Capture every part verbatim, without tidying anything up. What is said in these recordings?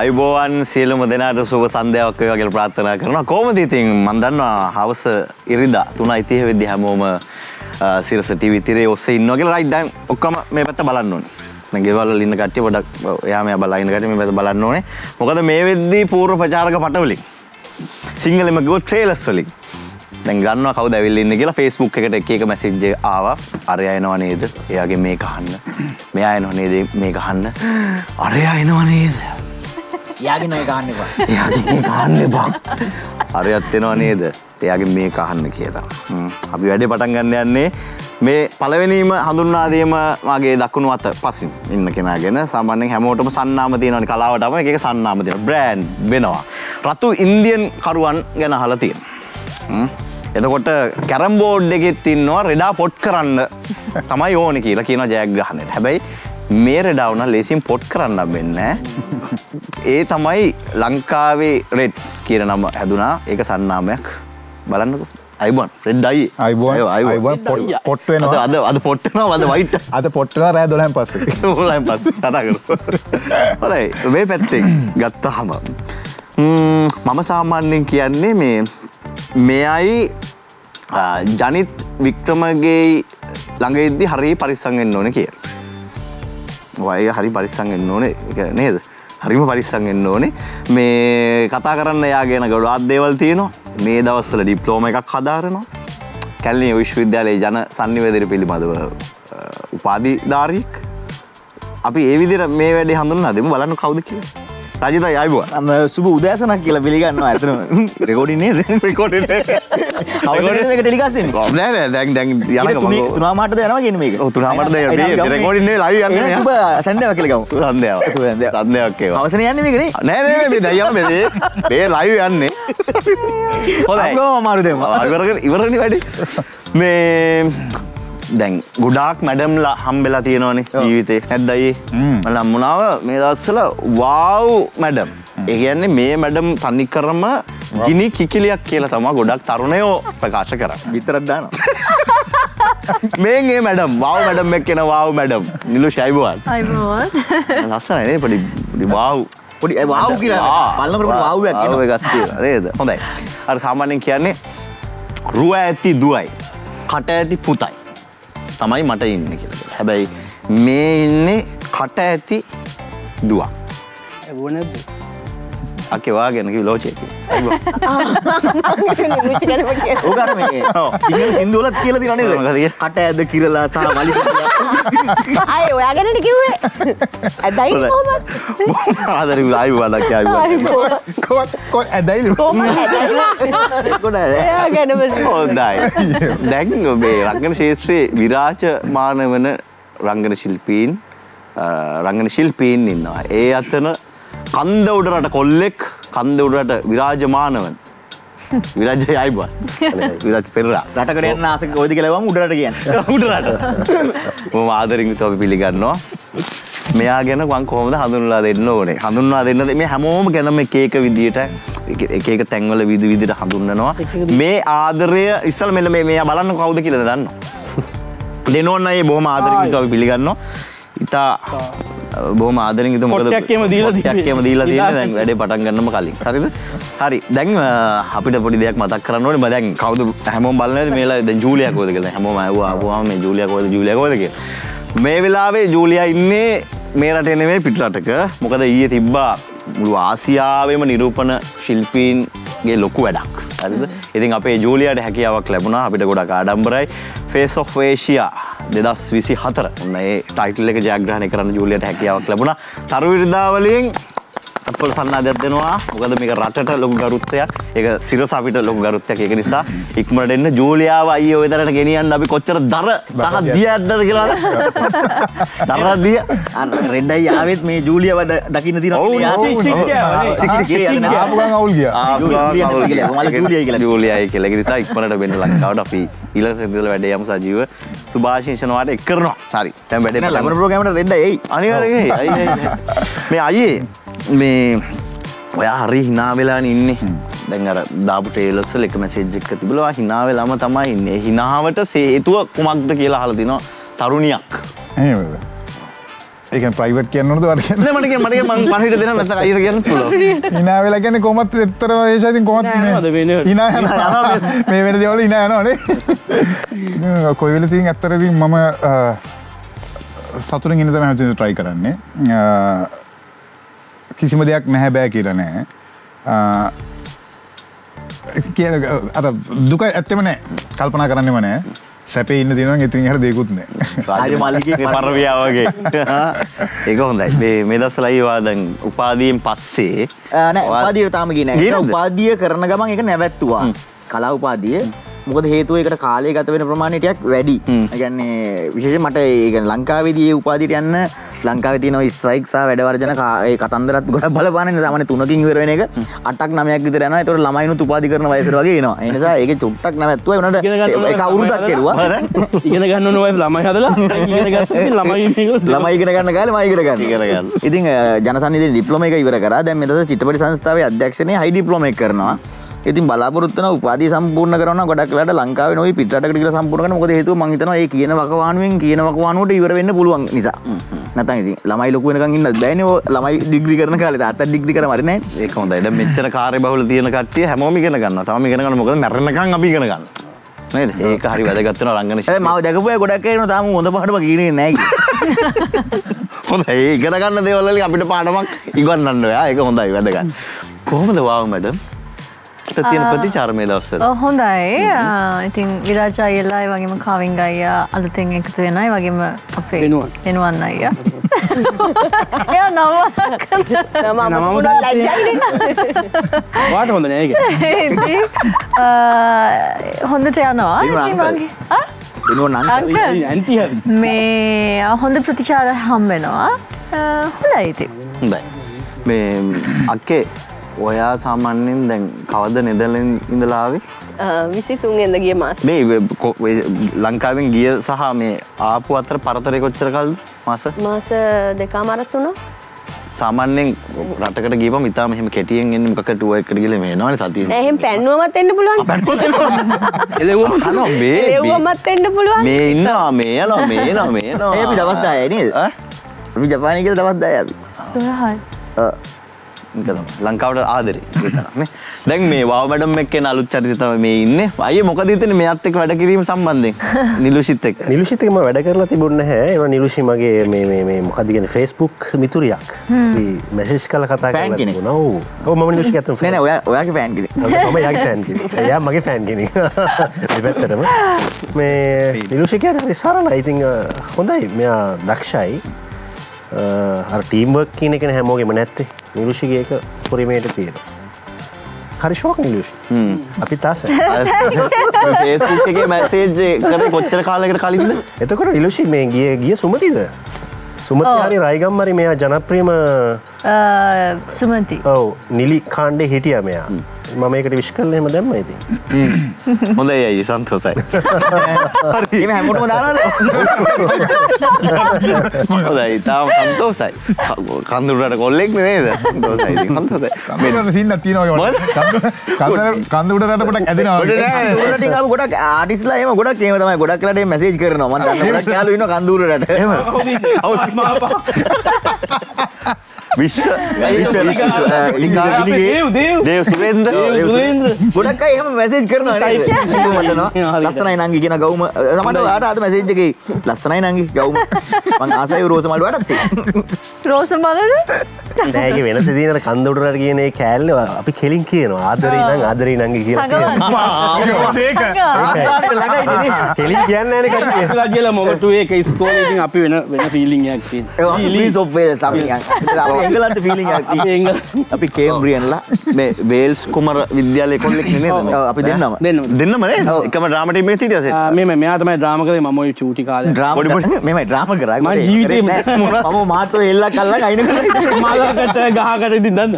අයිබෝවන් සියලුම දෙනාට සුබ සන්ධ්‍යාවක් වේවා කියලා ප්‍රාර්ථනා කරනවා. කොහොමද ඉතින් මම දන්නවා හවස ඉරිදා තුනයි තිහ වෙද්දී හැමෝම සිරස ටීවී තිරේ ඔස්සේ ඉන්නවා කියලා. රයිට් දැන් ඔක්කොම මේ පැත්ත බලන්න ඕනේ. දැන් ගෙවල් වල ඉන්න කට්ටිය පොඩක් එහා මෙහා බලලා ඉන්න කට්ටිය මේ පැත්ත බලන්න ඕනේ. මොකද මේ වෙද්දී පූර්ව ප්‍රචාරක පටවලින් සිංහලෙම ගිහුවා ට්‍රේලර්ස් වලින්. දැන් ගන්නවා කවුද ඇවිල්ලා ඉන්නේ කියලා Facebook එකට එක එක මැසේජ් එක ආවා. අරයා එනවා නේද? එයාගේ මේක අහන්න. මෙයා එනවා නේද මේක අහන්න. අරයා එනවා නේද? එයාගේ මේක අහන්න එපා. එයාගේ මේක අහන්න එපා. අරයාත් එනවා නේද? එයාගේ මේක අහන්න කියලා. අපි වැඩේ පටන් ගන්න යන්නේ මේ පළවෙනිම හඳුන්වා දීම මාගේ දකුණු අත පසින් ඉන්න කෙනාගෙන. සාමාන්‍යයෙන් හැමෝටම සන්නාම තියෙනවනේ කලාවටම එක එක සන්නාම තියෙනවා. බ්‍රෑන්ඩ් වෙනවා. රතු ඉන්දියන් කරුවන් ගැන අහලා තියෙනවා. එතකොට කැරම් බෝඩ් එකෙත් ඉන්නවා රෙඩා පොට් කරන්න තමයි ඕනේ කියලා කියනවා ජයග්‍රහණයට. හැබැයි මේ රෙඩා උනා ලේසියෙන් පොට් කරන්න වෙන්නේ ඒ තමයි ලංකාවේ රෙඩ් කියන නම හැදුනා. ඒක සන්නාමයක්. බලන්නකෝ. අයිබෝන් රෙඩ් අය. අයිබෝන් අයිබෝන් පොට් වෙනවා. අද අද පොට් වෙනවා. අද වයිට්. අද පොට් වෙනවා රෑ දොළහෙන් පස්සේ. දොළහෙන් පස්සේ කතා කරමු. හොඳයි. මේ පැත්තෙන් ගත්තාම මම සාමාන්‍යයෙන් කියන්නේ මේ මෙයයි ජනිත් වික්‍රමගේ ළඟෙද්දි හරි පරිස්සම් වෙන්න ඕනේ කියලා. වයය හරි පරිස්සම් වෙන්න ඕනේ ඒක නේද? හරිම පරිස්සම් වෙන්න ඕනේ. මේ කතා කරන්න යාගෙන ගොඩාක් දේවල් තියෙනවා. මේ දවස්වල ඩිප්ලෝමා එකක් හදාරනවා. කැලණිය විශ්වවිද්‍යාලයේ ජන සංනිවේදනය පිළිබඳව උපාධිධාරියෙක්. අපි ඒ විදිහට මේ වැඩේ හඳුන්වා දෙමු බලන්න කවුද කියලා. රජිතයි අයිබෝවන්. සුබ උදෑසනක් කියලා පිළිගන්නවා අතනම. රෙකෝඩින් නේද? රෙකෝඩින්. අවුරුද්දේ මේක ටෙලිකාස්ට් වෙනවා. නෑ නෑ දැන් දැන් යනකම. තුනමාටද යනවා කියන්නේ මේක. ඔව් තුනමාටද යන්නේ. රෙකෝඩින් නේ ලයිව් යන්නේ නෑ. සුබ සන්ධ්‍යාවක් කියලා ගමු. සන්ධ්‍යාව. සුබ සන්ධ්‍යාව. සන්ධ්‍යාවක් ඒවා. අවසන යන්නේ මේක නේ. නෑ නෑ මේ දැන් යනවා මේ. මේ ලයිව් යන්නේ. හොඳයි. අප්ලෝඩ් අමාරු දෙමු. ඉවර කර ඉවරනේ වැඩි. මේ දැන් ගොඩාක් මැඩම්ලා හම්බෙලා තියෙනවනේ ජීවිතේ. නැද්ද අයියේ? මම ලම්මුණාව මේ දවස්වල වාව් මැඩම්. ඒ කියන්නේ මේ මැඩම් තනි කරම ගිනි කිකිලියක් කියලා තමයි ගොඩක් තරුණයෝ ප්‍රකාශ කරන්නේ. විතරක් දානවා. මේ මේ මැඩම් වාව් මැඩම් එක්ක එන වාව් මැඩම් නිලු ෂයිබෝවන්. ෂයිබෝවන්. ලස්සනයි නේ පොඩි පොඩි වාව්. පොඩි වාව් කියලා. බලන්න පොඩි වාව්යක් එනවා. ඒක තියෙනවා නේද? හොඳයි. අර සාමාන්‍යයෙන් කියන්නේ රුව ඇති දුවයි. කට ඇති පුතයි. තමයි මට ඉන්නේ කියලා. හැබැයි මේ ඉන්නේ කට ඇති දුවක්. ඒ වුණත් අකේ වාගෙන කිව්ලෝ චේකේ. අයිබෝ. ඔගාර මේ සිංහල සින්දුවලත් කියලා දිනා නේද? කට ඇද කිරලා සහ වලි කියලා. අය ඔයාගෙනනේ කිව්වේ. ඇදයි කොහමද? ආදරේ අයිබෝ වල කියලා. අයිබෝ. කො ඇදයි. කොහමද ඇදයි? ගොඩාද. ඔයාගෙනම. හොඳයි. දැන් මේ රංගන ශාස්ත්‍රයේ විරාජමාන වෙන රංගන ශිල්පීන් රංගන ශිල්පීන් ඉන්නවා. ඒ අතන කන්ද උඩරට කොල්ලෙක් කන්ද උඩරට විරාජමානව විරජයි අයිබෝ විරාජ් පෙරේරා රටකට යන්න ආස කොයිද කියලා වම් උඩරට කියන්නේ උඩරට මම ආදරෙන් විතර අපි පිළිගන්නවා. මෙයා ගැන මම කොහොමද හඳුන්වලා දෙන්න ඕනේ? හඳුන්වලා දෙන්න මේ හැමෝම ගැනම එක එක විදියට එක එක තැන්වල විදි විදියට හඳුන්වනවා. මේ ආදරය ඉස්සල් මෙන්න මේ මෙයා බලන්න කවුද කියලාද දන්නවා. දෙනෝන් අය බොහොම ආදරෙන් විතර අපි පිළිගන්නවා. ඉතා බොහොම ආදරෙන් ඉත මොකද කොට්ටයක්ම දීලා තියෙන්නේ. කොට්ටයක්ම දීලා තියෙන්නේ. දැන් වැඩේ පටන් ගන්නම කලින්. හරිද? හරි. දැන් අපිට පොඩි දෙයක් මතක් කරන්න ඕනේ. මම දැන් කවුද හැමෝම බලනවාද මේලා දැන් ජූලියා කොහෙද කියලා. හැමෝම ආවා ආවා මේ ජූලියා කොහෙද ජූලියා කොහෙද කියලා. මේ වෙලාවේ ජූලියා ඉන්නේ මේ රටේ නෙමෙයි පිට රටක. මොකද ඊයේ තිබ්බා මුළු ආසියාවේම නිරූපණ ශිල්පීන්ගේ ලොකු වැඩක්. හරිද? ඉතින් අපේ ජූලියාට හැකියාවක් ලැබුණා. අපිට ගොඩක් ආඩම්බරයි. Face of Asia දෙදස් විසි හතර ඔන්න ඒ ටයිටල් එක ජයග්‍රහණය කරන්න ජූලියට හැකියාවක් ලැබුණා. තරු ඉරිදා වලින් අපල සන්නාදයක් දෙනවා. මොකද මේක රටට ලොකු ගරුත්වයක්. ඒක සිරස අපිට ලොකු ගරුත්වයක්. ඒක නිසා ඉක්මනට එන්න ජූලියාව අයියෝ එතරට ගෙනියන්න අපි කොච්චර දර දහ දිය ඇද්දද කියලාද? දර දිය අර රෙඩ් අය ආවෙත් මේ ජූලියාව දකින්න තියෙනවා. ඔව් ජූලියායි කියලා. ඒක නිසා ඉක්මනට වෙන්න ලංකාවට අපි ඊළඟ සෙන්දල වැඩේ යමු සජීව සුභාශිංසනවාට එක් කරනවා. හරි. දැන් වැඩේ ලැබුණ ප්‍රෝග්‍රෑම් එකට රෙඩ් අය එයි. අනිවාර්යයෙන් එයි. අයියේ මේ අයියේ මේ ඔයා හරි හිනා වෙලාන ඉන්නේ. දැන් අර දාපු ට්‍රේලර්ස් වල එක මැසේජ් එකක් තිබුණා හිනා වෙලාම තමයි ඉන්නේ. හිනාවට හේතුව කුමක්ද කියලා අහලා දිනවා තරුණියක්. එහෙමද? Ikan private kian nurut warga. Nah, mana kian, mana kian, mang panah itu dina nanti air kian pulau. Ina bela kian komat terus aja ting komat. Ina, ina, memang dia oli ina, ina, nih. Koi bela ting atur ting mama satu orang ini tuh memang jenis try keran nih. Kisi mudi ak neh baya kiran nih. Kian, atau duka atte mana kalpana keran nih mana. Siapa ini dino yang itu nyari dekut nih? Aja maliknya paru biawa gitu. Ego hendak. Be, meda selai wadang upadi empatse. Nah, upadi itu tamu gini. Upadi ya karena gampang ikan nebet tua. Kalau upadi ya, mungkin hetu ikan kali kata bener permainan itu ya wedi. Ikan nih, khususnya mata ikan Lanka wedi upadi tian nih. Lanka wedi no strike sa wedi warjana katandrat gora balapan ini zaman itu nagi ngurus ini kan. Atak namanya gitu rena itu lama ini upadi karena wajah sebagai ini. Ini sa ikan cuktak nama tua bener. Eka urutak keluar. Ikan ikan nono wife lama ya adalah. Ikan ikan ini lama ini. Lama ikan ikan negara lama ikan ikan. Ikan ikan. Ini janasan ini diploma ikan ikan negara. Dan meta sa cipta-peti sansta ya adyaksnya high diploma karena. Itu balapurutna upadi sampurna karana godak lada Lankawe novi pitradak dikila sampurna karana mokada hetuwa man hitana e kiyana wakawanuwen kiyana wakawanuwata iwara wenna puluwan nisa නැත්නම් ඉතින් ළමයි ලොකු වෙනකන් ඉන්නත් බෑනේ ඔය ළමයි degree කරන කාලේ තාත්තා ඩිග්‍රී කරාම හරි නෑනේ ඒක හොඳයි දැන් මෙච්චර කාර්යබහුල තියෙන කට්ටිය හැමෝම ඉගෙන ගන්නවා තාම ඉගෙන ගන්න මොකද මැරෙනකන් අපි ඉගෙන ගන්න නේද ඒක හරි වැදගත් වෙනවා රංගන ශිල්පය මම දැකපුවා ගොඩක් අය කියනවා තාම හොඳ පාඩමක් ඉගෙනගෙන නෑ කියලා හොඳයි ඉගෙන ගන්න දේවල් වලින් අපිට පාඩමක් ඉගෙනන්න ඔයා ඒක හොඳයි වැදගත් කොහොමද වාව මැඩම් තතියන ප්‍රතිචාරමේ දවස්වල හොඳයි ඉතින් විරාජ් අයියලා ඒ වගේම කවින් අයියා අලුතෙන් එකතු වෙනා ඒ වගේම අපේ වෙනවන් අයියා එයා නම නම මොකද ලැජ්ජයි වාට හොඳ නෑ ඒක හොඳට යනවා ඉතින් මගේ ආ වෙනවන් අන්ති ඇන්ටි හැවි මේ හොඳ ප්‍රතිචාර හම් වෙනවා හොඳයි ඉතින් හොඳයි මේ අක්කේ ඔයා සාමාන්‍යයෙන් දැන් කවද නෙදර්ලන්ඩ් ඉඳලා ආවේ විසිතුන් වෙනිදා ගිය මාසෙ මේ ලංකාවෙන් ගිය සහ මේ ආපු අතර පරතරය කොච්චර කාලද මාස මාස දෙකමාරක් තුනක් සාමාන්‍යයෙන් රටකට ගියපම ඉතාලම එහෙම කෙටියෙන් එන්නේ මොකක් ටූර් එකකට ගිහලා මේ එනවනේ සතියෙන් නෑ එහෙම පැන්නුවමත් එන්න පුළුවන් එළෙව්වම හලෝ මේ එළෙව්වමත් එන්න පුළුවන් මේ ඉන්නවා මේ යනවා මේ එනවා මේ එනවා ඒ අපි දවස් දහයයි නේද ආ අපි ජපානයේ කියලා දවස් දහයයි අපි හොහයි අ ලංකාවට ආදරේ විතරනේ. දැන් මේ වාව මැඩම් එක්කෙන අලුත් චරිතය තමයි මේ ඉන්නේ. අයියේ මොකද හිතන්නේ මෙයාත් එක්ක වැඩ කිරීම සම්බන්ධයෙන්? නිලුෂිත් එක්ක. නිලුෂිත් එක්ක මම වැඩ කරලා තිබුණ නැහැ. ඒවා නිලුෂි මගේ මේ මේ මේ මොකද කියන්නේ Facebook මිතුරියක්. මේ මැසේජ් කරලා කතා කරලා තිබුණා. ඔව්. ඔව් මම නිලුෂිත් එක්ක ෆෑන්. නෑ නෑ ඔයාගේ ෆෑන් කෙනෙක්. මම එයාගේ ෆෑන් කෙනෙක්. එයා මගේ ෆෑන් කෙනෙක්. දෙපැත්තටම. මේ නිලුෂි කියන්නේ හරි සරලයි. I think හොඳයි. මෙයා දක්ෂයි. අර ටීම් වර්ක් කියන එක හැමෝගෙම නැත්තේ. නිලුෂිගේ එක පරිමේට තියෙනවා. හරි ෂොක් නිලුෂි. හ්ම්. අපි තාස. Facebook එකේ මැසේජ් කරේ කොච්චර කාලයකට කලින්ද? එතකොට නිලුෂි මේ ගිය ගිය සුමතිද? සුමති හරි රයිගම් හරි මෙයා ජනප්‍රියම සුමති. ඔව් නිලි කාණ්ඩේ හිටියා මෙයා. මම ඒකට විශ් කළා එහෙම දැම්මා ඉතින්. හොඳයි අයියේ සන්තෝසයි. හරි. මේ හැමෝටම දානවද? හොඳයි තාම සන්තෝසයි. කන්දුරට කොල්ලෙක් නේද? සන්තෝසයි ඉතින් සන්තෝසයි. මේක සින්නක් තියෙනවා වගේ. කන්ද කන්ද උඩරට පොඩක් ඇදෙනවා. කන්දුරට ටික ආපු ගොඩක් ආටිස්ලා එහෙම ගොඩක් එහෙම තමයි ගොඩක් වෙලාට මේ මැසේජ් කරනවා. මම දන්න ගොඩක් යාළුවෝ ඉන්නවා කන්දුරට. එහෙම. අවුත් මාපා. විශ්ව දේව සුරේන්ද්‍ර ගොඩක් අය එහෙම මැසේජ් කරනවා නේද ලස්සනයි නංගි කියන ගවුම තමයි ඔයාට අද මැසේජ් එකේ ලස්සනයි නංගි ගවුම මං ආසයි රෝස මල් වඩත් තියෙනවා රෝස මල් නෑ ඒක වෙනස තියෙන කන්ද උඩරට කියන ඒ කෑල්ල අපි කෙලින් කියනවා ආදරේ නංගි ආදරේ නංගි කියලා කියනවා ඒක ආදරේ ළඟයි නේ කෙලින් කියන්නේ නෑනේ කට්ටිය රජියලා මොකටු ඒක ඉස්කෝලේ ඉතින් අපි වෙන වෙන ෆීලිං එකක් තියෙනවා ෆීලිංස් ඔෆ් වේල්ස් අපි කියන්නේ එංගලන්ත ෆීලිං එකක් තියෙනවා. අපි කේම්බ්‍රියන්ලා මේ වේල්ස් කුමර විද්‍යාලයේ කොල්ලෙක් නේද? අපි දෙන්නම. දෙන්නම නේද? එකම ඩ්‍රාමා ටීම් එකේ හිටියා සෙට්. මේ මෙයා තමයි ඩ්‍රාමා කරේ මම ওই චූටි කාලේ. පොඩි පොඩි මේමයි ඩ්‍රාමා කරා. මම ජීවිතේ මම මාත් ඔය එල්ලක් අල්ලන් අයින කරේ. මාලකට ගහකට ඉදින් දන්න.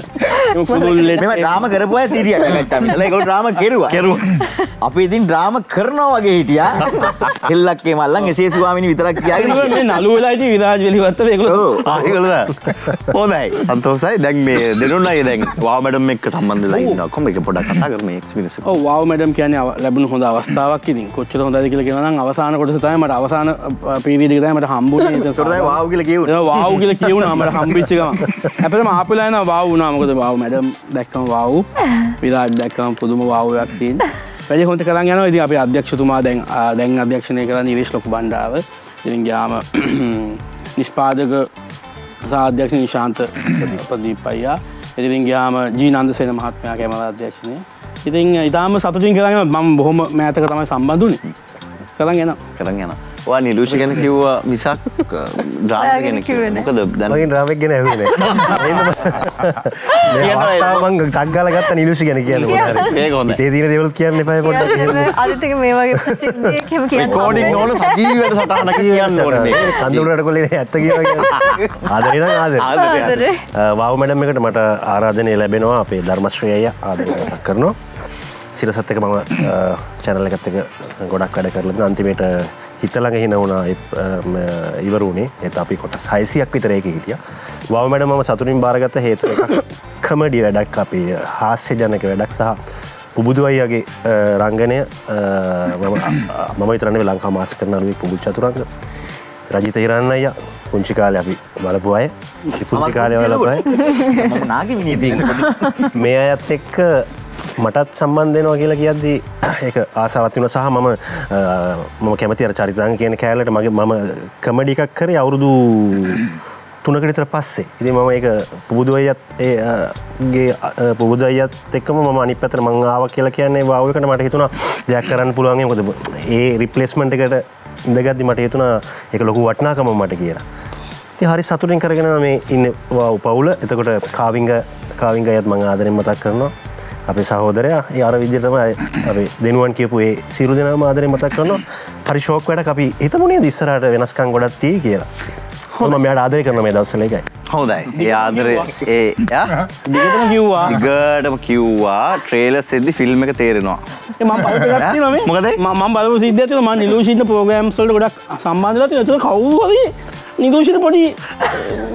මේවා ඩ්‍රාමා කරපු අය සීරියස් නැත්තම්. ඒක ඩ්‍රාමා කෙරුවා. කෙරුවා. අපි ඉතින් ඩ්‍රාමා කරනවා වගේ හිටියා. එල්ලක් එම අල්ලන් එසේ ස්වාමිනී විතරක් කියාගෙන. මේ නළු වෙලා ඉති විරාජ් වෙලිවත්තර ඒගොල්ලෝ. ආ ඒගොල්ලෝ. හොඳයි සන්තෝෂයි. දැන් මේ දෙනුණාගේ දැන් වාව් මැඩම් එක්ක සම්බන්ධලා ඉන්නවා. කොහොමද පොඩ්ඩක් කතා කරමු එක්ස්පීරියන්ස් එක. ඔව් වාව් මැඩම් කියන්නේ ලැබුණු හොඳ අවස්ථාවක්. ඉතින් කොච්චර හොඳද කියලා කියනවා නම් අවසාන කොටස තමයි මට අවසාන පීරියඩ් එක තමයි මට හම්බුනේ. ඒක තමයි වාව් කියලා කියුණා. ඒක වාව් කියලා කියුණා මට හම්බෙච්ච ගමන්. හැබැයි ආපෙලා යනවා වාව් වුණා. මොකද වාව් මැඩම් දැක්කම වාව් විරාජ් දැක්කම පුදුම වාව්යක් තියෙනවා. වැඩි හොඳ කරන් යනවා. ඉතින් අපේ අධ්‍යක්ෂතුමා දැන් දැන් අධ්‍යක්ෂණය කරන්නේ ඉරේෂ් ලොකු බණ්ඩාව. ඉතින් ගියාම නිෂ්පාදක සාධ්‍යක්ෂ නිශාන්ත ප්‍රදීප් අයියා. ඉතින් ගියාම ජීනන්දසේන මහත්මයා කැමරා අධ්‍යක්ෂණය. ඉතින් ඊටාම සතුටින් කරන් යනවා. මම බොහොම මෑතක තමයි සම්බන්ධ වුනේ. කරන් යනවා. කරන් යනවා. ඔයා නිලූෂ ගැන කිව්වා මිසක් ඩ්‍රාමා ගැන කිව්වේ නැහැ. මොකද දැන් මගේ ඩ්‍රාමා එක ගැන ඇහුවේ නැහැ. මම මං ටග් ගාලා ගත්ත නිලූෂ ගැන කියන්නේ මොකද? ඒක හොඳයි. ඉතින් තියෙන දේවල් කියන්න එපා පොඩ්ඩක්. අනිත් එක මේ වගේ ප්‍රසිද්ධියක් එහෙම කියන්නේ. රෙකෝඩින් ඕන සජීවීවට සටහනක් කියන්න ඕනේ මේ. කඳුළුරට කොල්ලේ ඇත්ත කියනවා කියන්නේ. ආදරේ නම් ආදරේ. ආදරේ. වාව් මැඩම් එකට මට ආරාධනය ලැබෙනවා. අපේ ධර්මශ්‍රී අයියා ආදරයක් කරනවා. සිරසත් එක මම channel එකත් එක ගොඩක් වැඩ කරලා අන්තිමේට හිතලඟ හින වුණා. ඒත් ඉවර වුණේ ඒත් අපි කොටස් හයසියක් විතර ඒකේ හිටියා. වාව් මැඩම් මම සතුටින් බාරගත්ත හේතුව එකක් කමඩි වැඩක් අපි හාස්‍යජනක වැඩක් සහ පුබුදු අයියාගේ රංගනය මම මම විතරනේ ලංකා මාස් කරන අරුවේ පුබුදු චතුරංග රජිත හිරන්න අයියා පුංචි කාලේ අපි බලපු අය. පුංචි කාලේ වල බලපු මම නාගි විනීතින් මේ අයත් එක්ක මටත් සම්බන්ධ වෙනවා කියලා කියද්දී ඒක ආසාවක් වුණා. සහ මම මම කැමති අර චරිතාංග කියන කැලලට මගේ මම කමඩි එකක් කරේ අවුරුදු තුනකට විතර පස්සේ. ඉතින් මම ඒක පුබුදු අයියත් ඒගේ පුබුදු අයියත් එක්කම මම අනිත් පැත්තට මං ආවා කියලා කියන්නේ වාව් එකට මට හිතුණා දෙයක් කරන්න පුළුවන්. මොකද ඒ රිප්ලේස්මන්ට් එකට ඉඳගද්දි මට හිතුණා ඒක ලොකු වටිනාකමක් මට කියලා. ඉතින් හරි සතුටින් කරගෙන මේ ඉන්නේ වාව් පවුල. එතකොට කාවිංග කාවිංග අයියත් මං ආදරෙන් මතක් කරනවා. අපේ සහෝදරයා ඒ අර විදිහටම අපි දෙනුවන් කියපු ඒ සියලු දෙනාම ආදරෙන් මතක් කරනවා. හරි ෂෝක් වැඩක්. අපි හිතමු නේද ඉස්සරහට වෙනස්කම් ගොඩක් තියෙයි කියලා. මම මෙයාට ආදරය කරනවා මේ දවස්වල. ඒකයි. හොඳයි. ඒ ආදරේ ඒ දිගටම කිව්වා. දිගටම කිව්වා. ට්‍රේලර්ස් එද්දි ෆිල්ම් එක තේරෙනවා. ඒ මම බලපෑයක් තියෙනවා මේ. මොකද මම බලපු සිද්ධියක් තියෙනවා. මම නිලූෂින්න ප්‍රෝග්‍රෑම්ස් වලට ගොඩක් සම්බන්ධලා තියෙනවා. ඒක කවුරු හරි නිදෝෂිත පොඩි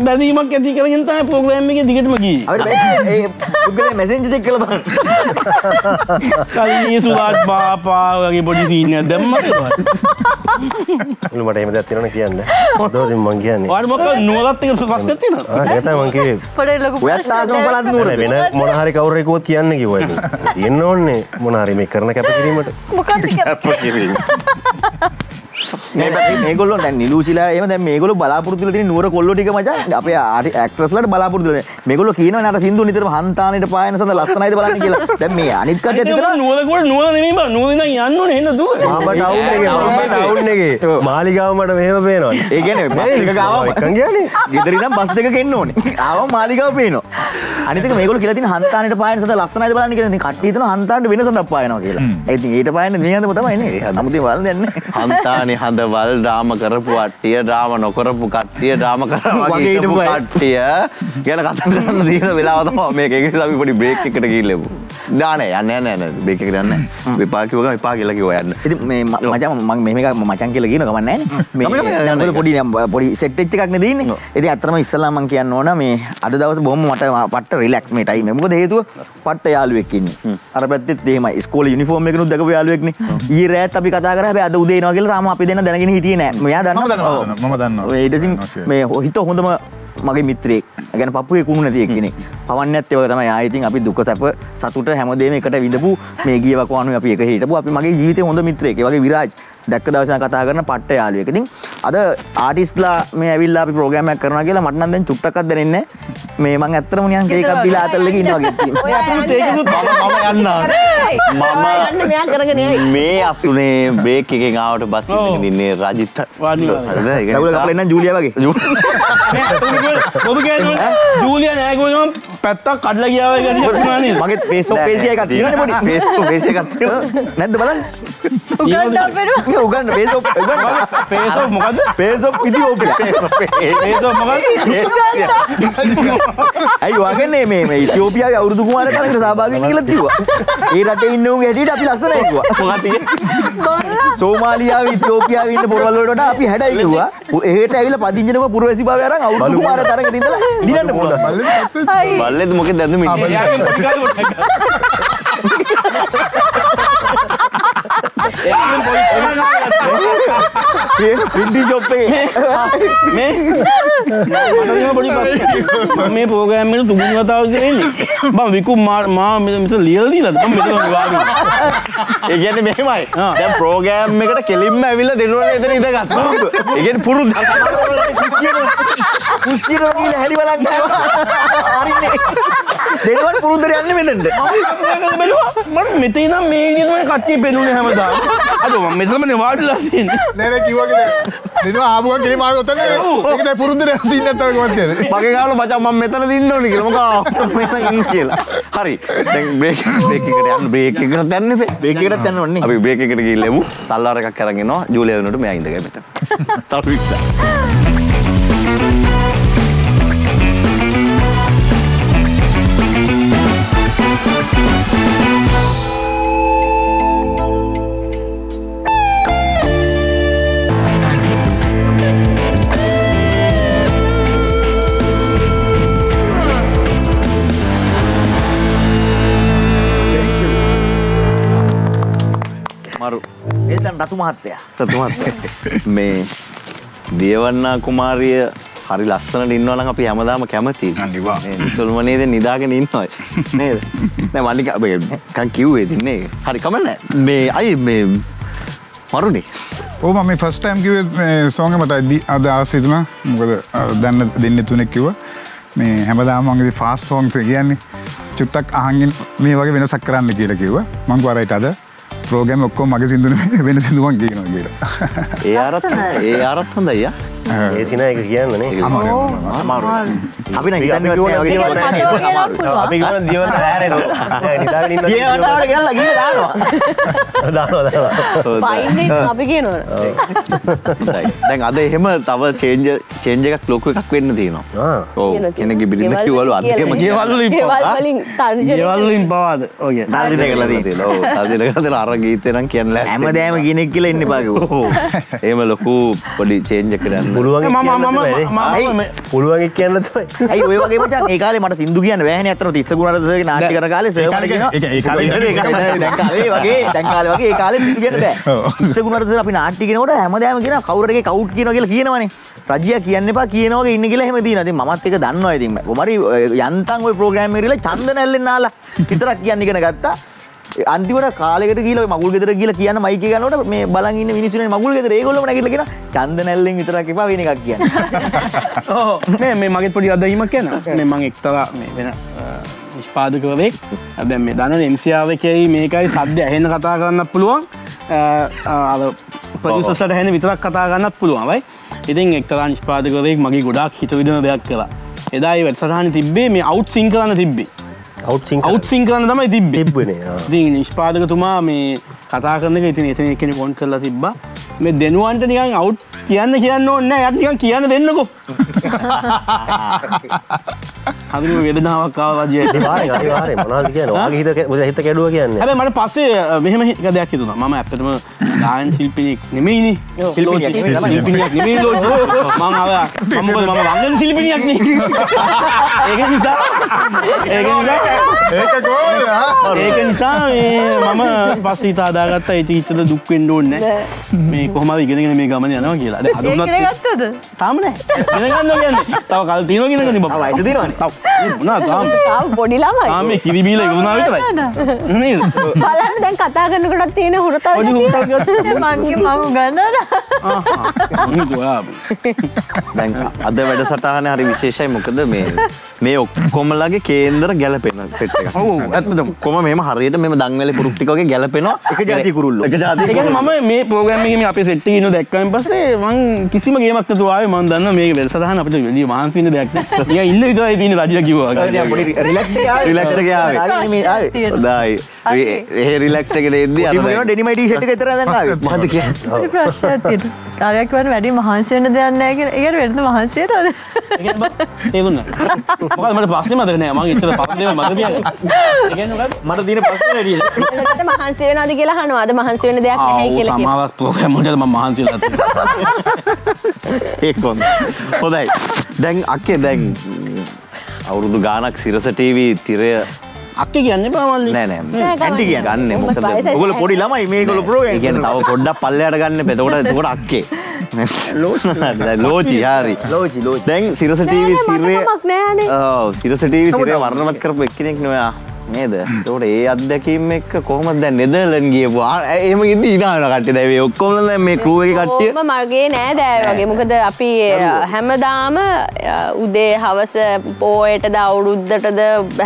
බැඳීමක් ඇති කරගෙන තමයි ප්‍රෝග්‍රෑම් එකේ දිගටම ගියේ. අපිට ඒ Google Messenger දෙක කියලා බලන්න. කල්නී සුරාජ් බාපා වගේ පොඩි සීන් එකක් දැම්මා කියලා. උළු මට එහෙම දෙයක් තියෙනවනේ කියන්න. දෝසින් මං කියන්නේ. ඔයාලා මොකක් නුවරත් එක ප්‍රශ්නයක් තියෙනවා. ඒක තමයි මං කිව්වේ. පොඩි ලොකු ඔයත් ආසම බලන්න නුවර. වෙන මොන හරි කවුරු හරි කිව්වොත් කියන්න කිව්වා ඒක. තියෙන්න ඕනේ මොන හරි මේ කරන කැපකිරීමට. මොකක්ද කැපකිරීම? මේ මේගොල්ලෝ දැන් නිලූෂිලා එහෙම දැන් මේගොල්ලෝ බලාපොරොත්තු වෙලා තියෙන නුවර කොල්ලෝ ටික මචං අපේ ඇක්ට්‍රස්ලාට බලාපොරොත්තු වෙන. මේගොල්ලෝ කියනවනේ අර සින්දු නිතරම හන්තානෙට පායන සඳ ලස්සනයිද බලන්න කියලා. දැන් මේ අනිත් කට්ටියත් විතර නුවර කොල්ල නුවර නෙමෙයි බා. නුවර ඉඳන් යන්න ඕනේ එන්න දුර. ආබා ටවුන් එකේ ආබා ටවුන් එකේ මාලිගාව මට මෙහෙම පේනවා. ඒ කියන්නේ බස් එක ගාවම එකන් ගියානේ. ගෙදර ඉඳන් බස් දෙකක එන්න ඕනේ. ආවම මාලිගාව පේනවා. අනිත් එක මේගොල්ලෝ කියලා තියෙන හන්තානෙට පායන සඳ ලස්සනයිද බලන්න කියලා. ඉතින් කට්ටිය හිතනවා හන්තානෙට වෙන සඳ පායනවා කියලා. ඉතින් ඊට පායන්නේ මේ හඳම තමයි නේ. අමුතේ වල දැන් නේ. හන්තානේ හඳවල් ඩ්‍රාම කරපු කට්ටිය ඩ්‍රාම නොකරපු කට්ටිය ඩ්‍රාම කරනවා වගේ හිටපු කට්ටිය ගැන කතා කරන්න තියෙන වෙලාව තමයි මේක. ඒක නිසා අපි පොඩි break එකකට ගිහිල්ලෙමු. දානේ යන්නේ නැහැ නේද? break එකට යන්නේ නැහැ. විපාක කිව්ව ගමන් විපාක කියලා කිව්වා යන්න. ඉතින් මේ මචං මම මෙහෙම එකක් මචං කියලා කියන ගමන් නැහැ නේ. මේ පොඩි පොඩි set එකක් නේද ඉන්නේ. ඉතින් අතරම ඉස්සල්ලාම මම කියන්න ඕන මේ අද දවසේ බොහොම මට පට්ට relax මේ time එක. මොකද හේතුව පට්ට යාළුවෙක් ඉන්නේ. අර පැත්තෙත් එහෙමයි. ඉස්කෝලේ uniform එකනුත් දැකපු යාළුවෙක්නේ. ඊයේ රෑත් අපි කතා කරා. හැබැයි අද උදේ එනවා කියලා තාම අපි දෙන්න දැනගෙන හිටියේ නැහැ. මෙයා දන්නවා. මේ හිත හොඳම මගේ මිත්‍රයෙක්. ඒ කියන්නේ පපුවේ කුණු නැති එක්කෙනෙක්. පවන්නේත් ඒ වගේ තමයි. ආයේ ඉතින් අපි දුක සැප සතුට හැමදේම එකට විඳපු මේ ගියවක වහනුයි අපි එක හිටපු අපි මගේ ජීවිතේ හොඳ මිත්‍රයෙක්. ඒ වගේ විරාජ් දැක්ක දවසේ කතා කරන පට්ට යාළුවෙක්. ඉතින් අද ආටිස්ලා මේ ඇවිල්ලා අපි ප්‍රෝග්‍රෑම් එකක් කරනවා කියලා මට නම් දැන් චුට්ටක්වත් දැනෙන්නේ නැහැ. මේ මං ඇත්තටම නිකන් කේක් එකක් බීලා අතල් එකේ ඉන්නවා වගේ. ඔය අතට ඒකෙනුත් මම යන්න මම යන්න මෙයා කරගෙන යයි. මේ අසුනේ බ්‍රේක් එකෙන් ආවට බස් එකකින් ඉන්නේ රජිත්. හරිද? ඒක නේද? කවුරුත් කලින් නම් ජූලියා වගේ. ජූලියා නෑ ගොම පැත්තක් කඩලා ගියා වගේ ගතියක් වුණා නේද? මගේ ෆේස් ඔෆ් ෆේස් එකක් තියෙනනේ පොඩි. ෆේස් ඔෆ් ෆේස් එකක් තියෙනවා. නැද්ද බලන්න? උගන්න අපේනවා. උගන්න ෆේස් ඔෆ් උගන්න ෆේස් ඔෆ් මොකද්ද? ෆේස් ඔෆ් පිටි of face of face of මොකද්ද? අය වගේනේ මේ මේ ඉතියෝපියාවේ අවුරුදු කුමාර කරකට සහභාගී වෙන්න කියලා කිව්වා. ඒ රටේ ඉන්න උන් හැටියට අපි ලස්සනයි කිව්වා. මොකක්ද කියන්නේ? සෝමාලියාවේ ඉතියෝපියාවේ ඉන්න පොරවල් වලට වඩා අපි හැඩයි කිව්වා. එහෙට ඇවිල්ලා පදිංචිනකෝ පුරවැසිභාවය අරන් අවුරුදු කුමාර තරගට ඉඳලා දිනන්න පුළුවන්. Balle itu mungkin dari mimpi. Hindi jope. मैं मैं बड़ी बात मैं प्रोग्राम में तो तुम बताओ कि नहीं बा विकु मां मैं तो रियल नहीं लगता मैं तो वाह ये කියන්නේ මෙහෙමයි දැන් ප්‍රෝග්‍රෑම් එකට කෙලින්ම ඇවිල්ලා දෙනවනේ එතන ඉඳගත්තු ඒ කියන්නේ පුරුද්ද කුස්කිරෝ කියලා හැලි බලන් ගාවා හරිනේ දෙනවනේ පුරුද්දට යන්නේ මෙතනට මම බලුවා මම මෙතන ඉඳන් මේ විදිහටම කට්ටිය පෙනුනේ හැමදාම අද මම මෙතනම වාඩිලා ඉන්නේ නෑ නෑ කිව්වා කියලා දෙනවා ආපුවා කියලා මාව උතන ඒක දැන් පුරුද්දට ඇවිත් ඉන්නත් තමයි කොහොමද කියන්නේ මගේ ගාවල මචං මම මෙතන දින්න ඕනේ කියලා මොකා මෙතන ඉන්න කියලා හරි දැන් බ්‍රේක් බ්‍රේක් එකට යන්න බ්‍රේක් එකට දැන් නේ බ්‍රේක් එකටත් යන්න ඕනේ අපි බ්‍රේක් එකට ගිහින් ලැබු සල්වාර එකක් අරන් එනවා ජූලියා වෙනකොට මෙයා ඉඳගයි මෙතන තරු ඉක්සා Ratu Mahatya. Ratu Mahatya. මේ දේවන්නා කුමාරිය හරි ලස්සනට ඉන්නවා නම් අපි හැමදාම කැමතියි. අනිවාර්ය. මේ සල්මනේ දැන් නිදාගෙන ඉන්නවා. නේද? නෑ මල්ලික මේ කන් කිව්වේද නේ. හරි කමන්න. මේ අය මේ මරුනේ. ඔව් මම මේ ෆස්ට් ටයිම් කිව්වේ මේ සෝං එක මට අද ආසයි තුන. මොකද දැන් දෙන්නේ තුනේ කිව්වා. මේ හැමදාම මගේ ෆාස්ට් සෝංස් කියන්නේ චුට්ටක් අහන් මේ වගේ වෙනසක් කරන්න කියලා කිව්වා. මම කවරයිට අද program ඔක්කොම මගේ සින්දුනේ වෙන සින්දුවක් කියනවා කියලා. ඒ ආරත් ඒ ආරත් හොඳයි යා. ඒ සිනා එක කියන්නේ නේ. අමාරු. අපි නම් ඉතින් මේ වගේ අමාරු. අපි ගිහම දියවන්න හැරෙනවා. නිදාගෙන ඉන්න. දියවන්නවට ගිහලා ගිහේ දානවා. දානවා දානවා. පයින්නේ අපි කියනවා. දැන් අද එහෙම තව change change එකක් ලොකු එකක් වෙන්න තියෙනවා. ඔව්. කෙනෙක්ගේ බිරිඳ කිව්වලු අද එහෙම ගෙවල් වලින් ගෙවල් වලින් තර්ජනය. ගෙවල් වලින් පවාද. ඔය තර්ජනය කරලා තියෙනවා. ඔව් තර්ජනය කරලා අර ගීතේ නම් කියන්නේ නැහැ. හැමදාම ගිනෙක් කියලා ඉන්න බා කිව්වා. ඔව්. එහෙම ලොකු පොඩි change එකක් කරන්න. පුළුවන් කියන්න තමයි. ඔය වගේ මචං ඒ කාලේ මට සින්දු කියන්න බෑනේ අතන තිස්ස ගුණරත්නගේ නාට්‍ය කරන කාලේ සර් ඒ කාලේ ඒ වගේ දැන් කාලේ වගේ ඒ කාලේ කියන්න බෑ. තිස්ස ගුණරත්න අපි නාට්‍ය කියනකොට හැමදාම කියනවා කවුරු එකේ කවුට් කියනවා කියලා කියනවනේ. රජියා කියන්න එපා කියනවා වගේ ඉන්න කියලා එහෙම දිනවා. ඉතින් මමත් ඒක දන්නවා ඉතින්. කොහමරි යන්තම් ওই ප්‍රෝග්‍රෑම් එකේ ඉරලා ඡන්ද නැල්ලෙන්න ආලා විතරක් කියන්න ඉගෙන ගත්තා. අන්තිමට කාලෙකට ගිහලා ඔය මගුල් ගෙදර ගිහලා කියන්න මයික් එක ගන්නකොට මේ බලන් ඉන්න මිනිස්සුනේ මගුල් ගෙදර ඒගොල්ලෝම නැගිටලා කියන ඡන්ද නැල්ලෙන් විතරක් එපා වෙන එකක් කියන්න. ඔව් මේ මේ මගේ පොඩි අදහිමක් කියන. මේ මම එක්තරා මේ වෙන නිෂ්පාදකවෙක්. දැන් මේ දාන එම් සී ආර් එකේ මේකයි සද්ද ඇහෙන්න කතා කරන්නත් පුළුවන්. අර ප්‍රොඩියුසර්ස්ලාට ඇහෙන්න විතරක් කතා කරන්නත් පුළුවන් වයි. ඉතින් එක්තරා නිෂ්පාදකවෙක් මගේ ගොඩාක් හිත විදින දෙයක් කළා. එදා ඒ වැඩසටහනේ තිබ්බේ මේ අවුට් සිං කරන්න තිබ්බේ. අවුට්සිං කරන්න තමයි තිබ්බේ. ඉතින් නිෂ්පාදකතුමා මේ කතා කරන එක ඉතින් එතන එක්කෙනෙක් ෆෝන් කරලා තිබ්බා. මේ දෙනුවන්ට නිකන් අවුට් කියන්න කියන්න ඕනේ නෑ. එයාට නිකන් කියන්න දෙන්නකෝ. හදිම වේදනාවක් ආවා රජයට. වාරේ වාරේ මොනවද කියන්නේ? ඔයාගේ හිත මොකද හිත කැඩුවා කියන්නේ. හැබැයි මට පස්සේ මෙහෙම එක දෙයක් හිතුණා. මම ඇත්තටම ගායන ශිල්පිනියක් නෙමෙයිනේ. ශිල්පිනියක් නෙමෙයිනේ. නෙමෙයි ලෝස්. මම ආවා. මම මොකද මම වංගන ශිල්පිනියක් නෙමෙයි. ඒක නිසා ඒක නිසා ඒක කොහොමද හා ඒක නිසා මේ මම පස්සේ හිත හදාගත්තා ඒ ටීචර්ට දුක් වෙන්න ඕනේ නැහැ මේ කොහොමද ඉගෙනගෙන මේ ගමන යනවා කියලා. දැන් අද උනත් ඉගෙනගත්තද? තාම නැහැ. ඉගෙනගන්නවා කියන්නේ. තව කල් තියෙනවා කියනවා නේ බබා. ආයෙත් තියෙනවානේ. තව මොනවා තාම. තාම පොඩි ළමයි. තාම මේ කිරි බීලා ඉවුණා විතරයි. නේද? බලන්න දැන් කතා කරනකොටත් තියෙන හොරතල්. ඔය හොරතල් ගියොත් මංගේ මම උගන්නනවා. ආහ්. දැන් අද වැඩසටහන හරි විශේෂයි මොකද මේ මේ ඔක්කොමලගේ කේන්දර ගැලපෙන සෙට් එක. ඔව් ඇත්තටම කොහොම මේම හරියට මේම දන්වැලේ පුරුක් ටික වගේ ගැලපෙනවා එක જાති කුරුල්ලෝ. එක જાති. ඒ කියන්නේ මම මේ ප්‍රෝග්‍රෑම් එකේ මේ අපේ සෙට් එකේ ඉන්න දැක්කම පස්සේ මං කිසිම ගේමක් නැතුව ආවේ. මම දන්නවා මේක වෙලසටහන අපිට වැඩි මහන්සි වෙන දෙයක් නෑ. ඊය ඉන්න විතරයි තියෙන કાર્ય કેવું ආගේ දැන් අවුරුදු ගානක් සිරස ටීවී තිරය අක්කේ කියන්නේ බවල්නේ නෑ නෑ ඇන්ටි කියන්නේ මොකද ඔයගොල්ලෝ පොඩි ළමයි මේගොල්ලෝ ප්‍රෝ ඒ කියන්නේ තව පොඩ්ඩක් පල්ලයට ගන්න එපා එතකොට එතකොට අක්කේ ලෝචි හරි ලෝචි ලෝචි දැන් සිරස ටීවී සිරේ ඔව් සිරස ටීවී සිරේ වර්ණවත් කරපු එක්කෙනෙක් නෝයා නේද එතකොට ඒ අත්දැකීම් එක්ක කොහොමද දැන් නෙදර්ලන්ඩ් ගියපු එහෙම ඉඳී ඉනාන කට්ටිය දැන් මේ ඔක්කොම දැන් මේ ක්‍රූ එකේ කට්ටිය ඔක්කොම මගේ නෑ දෑ වගේ මොකද අපි හැමදාම උදේ හවස පොයටද අවුරුද්දටද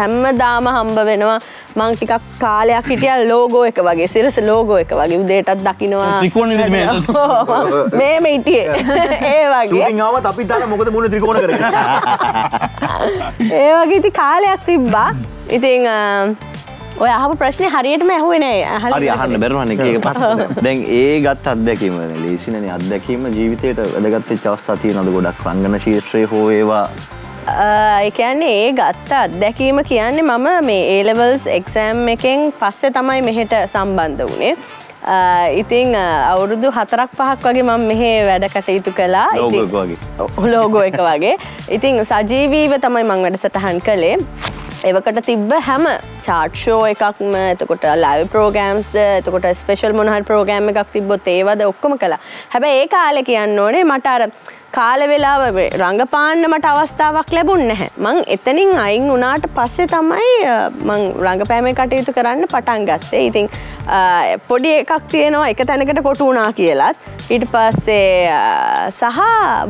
හැමදාම හම්බ වෙනවා මං ටිකක් කාලයක් හිටියා ලෝගෝ එක වගේ සිරස ලෝගෝ එක වගේ උදේටත් දකින්නවා ත්‍රිකෝණ නේද මේ මේ හිටියේ ඒ වගේ ෂූටින් ආවම අපි දාලා මොකද මුණ ත්‍රිකෝණ කරගෙන ඒ වගේ ඉතින් කාලයක් තිබ්බා ඉතින් ඔය අහපු ප්‍රශ්නේ හරියටම ඇහුවේ නෑ හරි අහන්න බැරුණානේ කීක පස්සේ දැන් ඒ ගත්ත අත්දැකීම ලේසිනේ අත්දැකීම ජීවිතේට වැදගත් වෙච්ච අවස්ථා තියෙනවද ගොඩක් රංගන ශිෂ්‍යයේ හෝ ඒවා ඒ කියන්නේ ඒ ගත්ත අත්දැකීම කියන්නේ මම මේ A levels exam එකෙන් පස්සේ තමයි මෙහෙට සම්බන්ධ වුණේ. ඉතින් අවුරුදු හතරක් පහක් වගේ මම මෙහෙ වැඩ කටයුතු කළා. ලෝගෝ එක වගේ. ලෝගෝ එක වගේ. ඉතින් සජීවීව තමයි මම වැඩසටහන් කළේ. ඒවකට තිබ්බ හැම චාට් ෂෝ එකක්ම එතකොට ලයිව් ප්‍රෝග්‍රෑම්ස්ද එතකොට ස්පෙෂල් මොන හරි ප්‍රෝග්‍රෑම් එකක් තිබ්බොත් ඒවද ඔක්කොම කළා. හැබැයි ඒ කාලේ කියන්න ඕනේ මට අර කාල වෙලාව රඟපාන්න මට අවස්ථාවක් ලැබුණ නැහැ. මං එතනින් අයින් වුණාට පස්සේ තමයි මං රඟපෑමේ කටයුතු කරන්න පටන් ගත්තේ. ඉතින් පොඩි එකක් තියෙනවා එක තැනකට කොටු වුණා කියලාත්. ඊට පස්සේ සහ